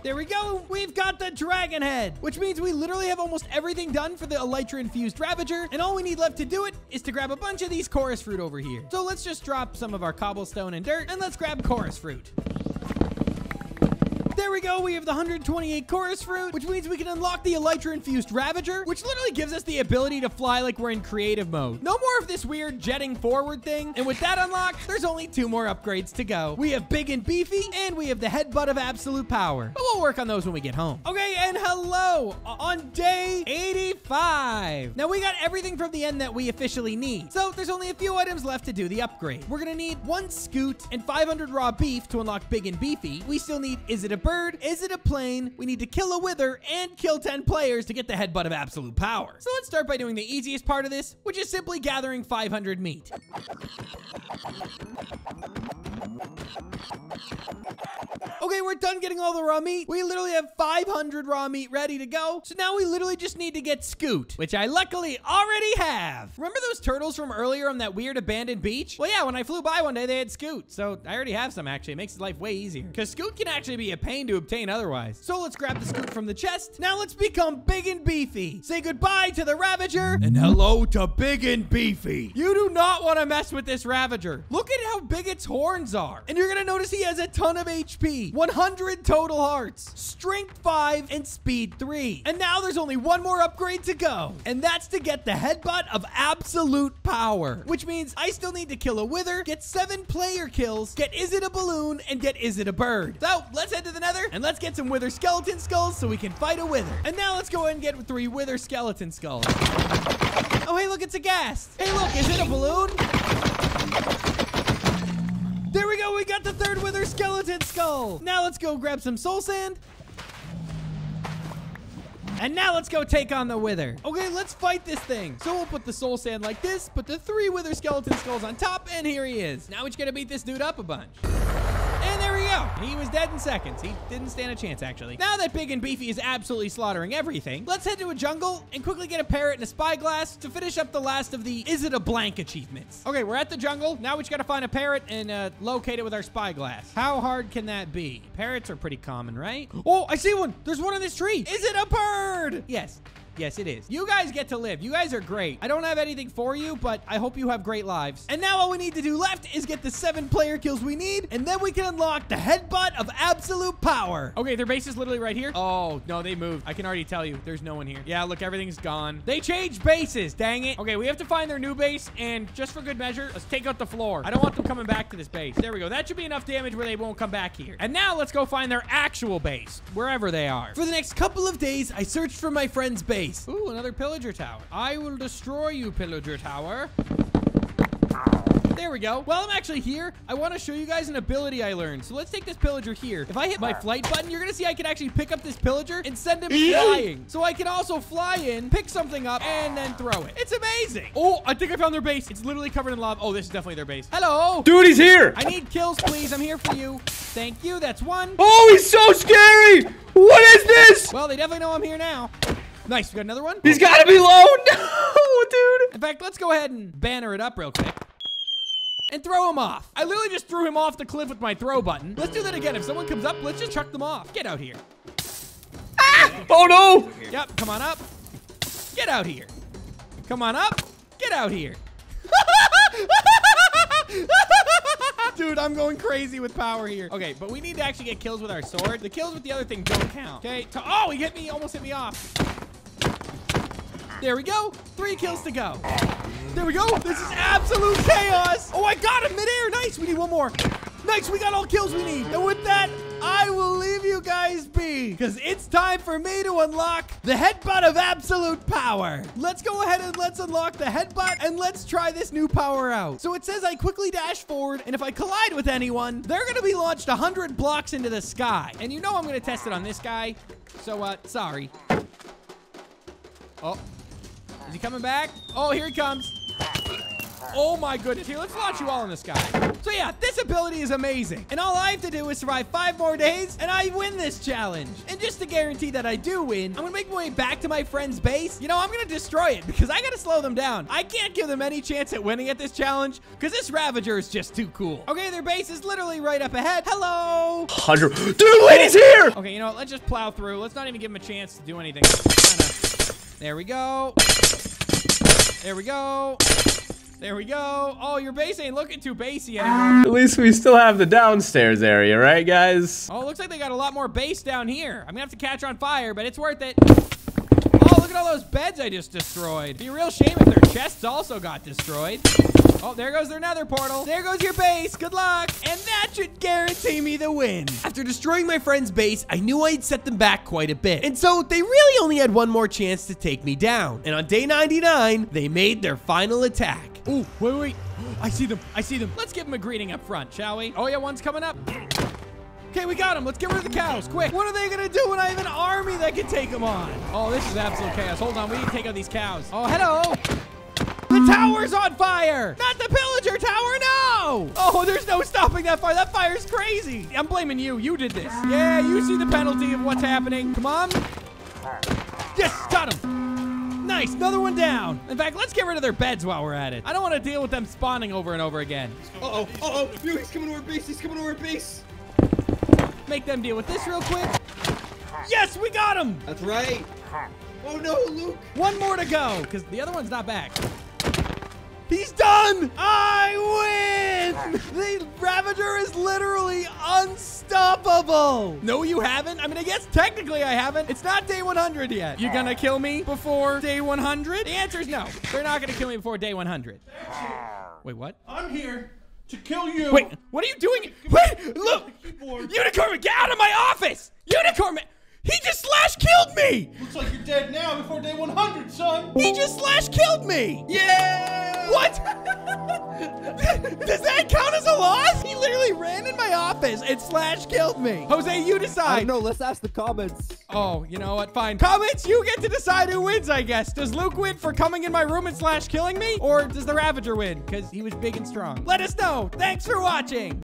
There we go. We've got the dragon head, which means we literally have almost everything done for the Elytra-Infused Ravager. And all we need left to do it is to grab a bunch of these chorus fruit over here. So let's just drop some of our cobblestone and dirt and let's grab chorus fruit. There we go. We have the 128 chorus fruit, which means we can unlock the Elytra-Infused Ravager, which literally gives us the ability to fly like we're in creative mode. No more of this weird jetting forward thing. And with that unlocked, there's only 2 more upgrades to go. We have Big and Beefy, and we have the Headbutt of Absolute Power. But we'll work on those when we get home. Okay, and hello on day 85. Now, we got everything from the end that we officially need. So there's only a few items left to do the upgrade. We're going to need 1 scoot and 500 raw beef to unlock Big and Beefy. We still need Is It a Bird? Is It a Plane? We need to kill a wither and kill 10 players to get the Headbutt of Absolute Power. So let's start by doing the easiest part of this, which is simply gathering 500 meat. Okay, we're done getting all the raw meat. We literally have 500 raw meat ready to go. So now we literally just need to get Scoot, which I luckily already have. Remember those turtles from earlier on that weird abandoned beach? Well, yeah, when I flew by one day, they had Scoot. So I already have some, actually. It makes life way easier because Scoot can actually be a pain to obtain otherwise. So let's grab the Scoot from the chest. Now let's become Big and Beefy. Say goodbye to the Ravager and hello to Big and Beefy. You do not want to mess with this Ravager. Look at how big its horns are. And you're going to notice he has a ton of HP, 100 total hearts, strength 5 and speed 3. And now there's only 1 more upgrade to go. And that's to get the Headbutt of Absolute Power, which means I still need to kill a wither, get 7 player kills, get Is It a Balloon, and get Is It a Bird. So let's head to the Nether, and let's get some wither skeleton skulls so we can fight a wither. And now let's go ahead and get 3 wither skeleton skulls. Oh, hey, look, it's a ghast. Hey, look, is it a balloon? There we go. We got the 3rd wither skeleton skull. Now let's go grab some soul sand. And now let's go take on the Wither. Okay, let's fight this thing. So we'll put the soul sand like this, put the 3 Wither skeleton skulls on top, and here he is. Now we just gotta beat this dude up a bunch. And there we go. He was dead in seconds. He didn't stand a chance, actually. Now that Big and Beefy is absolutely slaughtering everything, let's head to a jungle and quickly get a parrot and a spyglass to finish up the last of the Is It a Blank achievements. Okay, we're at the jungle. Now we just gotta find a parrot and locate it with our spyglass. How hard can that be? Parrots are pretty common, right? Oh, I see one. There's one on this tree. Is it a bird? Yes. Yes, it is. You guys get to live. You guys are great. I don't have anything for you, but I hope you have great lives. And now all we need to do left is get the 7 player kills we need, and then we can unlock the Headbutt of Absolute Power. Okay, their base is literally right here. Oh, no, they moved. I can already tell you. There's no one here. Yeah, look, everything's gone. They changed bases. Dang it. Okay, we have to find their new base, and just for good measure, let's take out the floor. I don't want them coming back to this base. There we go. That should be enough damage where they won't come back here. And now let's go find their actual base, wherever they are. For the next couple of days, I searched for my friend's base. Ooh, another Pillager tower. I will destroy you, Pillager tower. There we go. While I'm actually here, I want to show you guys an ability I learned. So let's take this Pillager here. If I hit my flight button, you're going to see I can actually pick up this Pillager and send him flying. So I can also fly in, pick something up, and then throw it. It's amazing. Oh, I think I found their base. It's literally covered in lava. Oh, this is definitely their base. Hello. Dude, he's here. I need kills, please. I'm here for you. Thank you. That's one. Oh, he's so scary. What is this? Well, they definitely know I'm here now. Nice, we got another one. He's gotta be low. No, dude. In fact, let's go ahead and banner it up real quick and throw him off. I literally just threw him off the cliff with my throw button. Let's do that again. If someone comes up, let's just chuck them off. Get out here. Ah! Oh, no. Yep, come on up. Get out here. Come on up. Get out here. Dude, I'm going crazy with power here. Okay, but we need to actually get kills with our sword. The kills with the other thing don't count. Okay. Oh, he hit me. Almost hit me off. There we go. 3 kills to go. There we go. This is absolute chaos. Oh, I got him midair. Nice. We need one more. Nice. We got all kills we need. And with that, I will leave you guys be because it's time for me to unlock the Headbutt of Absolute Power. Let's go ahead and let's unlock the Headbutt and let's try this new power out. So it says I quickly dash forward, and if I collide with anyone, they're going to be launched 100 blocks into the sky. And you know I'm going to test it on this guy. So, sorry. Oh. Is he coming back? Oh, here he comes. Oh my goodness. Here, let's launch you all in the sky. So yeah, this ability is amazing. And all I have to do is survive 5 more days and I win this challenge. And just to guarantee that I do win, I'm gonna make my way back to my friend's base. You know, I'm gonna destroy it because I gotta slow them down. I can't give them any chance at winning at this challenge because this Ravager is just too cool. Okay, their base is literally right up ahead. Hello. 100. Dude, wait, he's here. Okay, you know what? Let's just plow through. Let's not even give him a chance to do anything. There we go. There we go. There we go. Oh, your base ain't looking too basey anymore. At least we still have the downstairs area, right, guys? Oh, it looks like they got a lot more base down here. I'm gonna have to catch on fire, but it's worth it. Oh, look at all those beds I just destroyed. It'd be a real shame if their chests also got destroyed. Oh, there goes their nether portal. There goes your base. Good luck. And that should guarantee me the win. After destroying my friend's base, I knew I'd set them back quite a bit. And so they really only had one more chance to take me down. And on day 99, they made their final attack. Oh, wait. I see them. I see them. Let's give them a greeting up front, shall we? Oh, yeah, one's coming up. Okay, we got him. Let's get rid of the cows, quick. What are they going to do when I have an army that can take them on? Oh, this is absolute chaos. Hold on. We need to take out these cows. Oh, hello. The tower's on fire! Not the Pillager tower, no! Oh, there's no stopping that fire. That fire's crazy. I'm blaming you. You did this. Yeah, you see the penalty of what's happening. Come on. Yes, got him. Nice, another one down. In fact, let's get rid of their beds while we're at it. I don't want to deal with them spawning over and over again. Uh-oh, uh-oh. Dude, he's coming to our base. He's coming to our base. Make them deal with this real quick. Yes, we got him. That's right. Oh, no, Luke. One more to go, because the other one's not back. He's done! I win! The Ravager is literally unstoppable! No, you haven't? I mean, I guess technically I haven't. It's not day 100 yet. You're gonna kill me before day 100? The answer is no. They're not gonna kill me before day 100. Wait, what? I'm here to kill you. Wait, what are you doing? Wait, look! Unicorn, get out of my office! Unicorn! He just slash-killed me! Looks like you're dead now before day 100, son! He just slash-killed me! Yeah! What? Does that count as a loss? He literally ran in my office and slash-killed me. Jose, you decide. No, let's ask the comments. Oh, you know what? Fine. Comments, you get to decide who wins, I guess. Does Luke win for coming in my room and / killing me? Or does the Ravager win? Because he was big and strong. Let us know. Thanks for watching.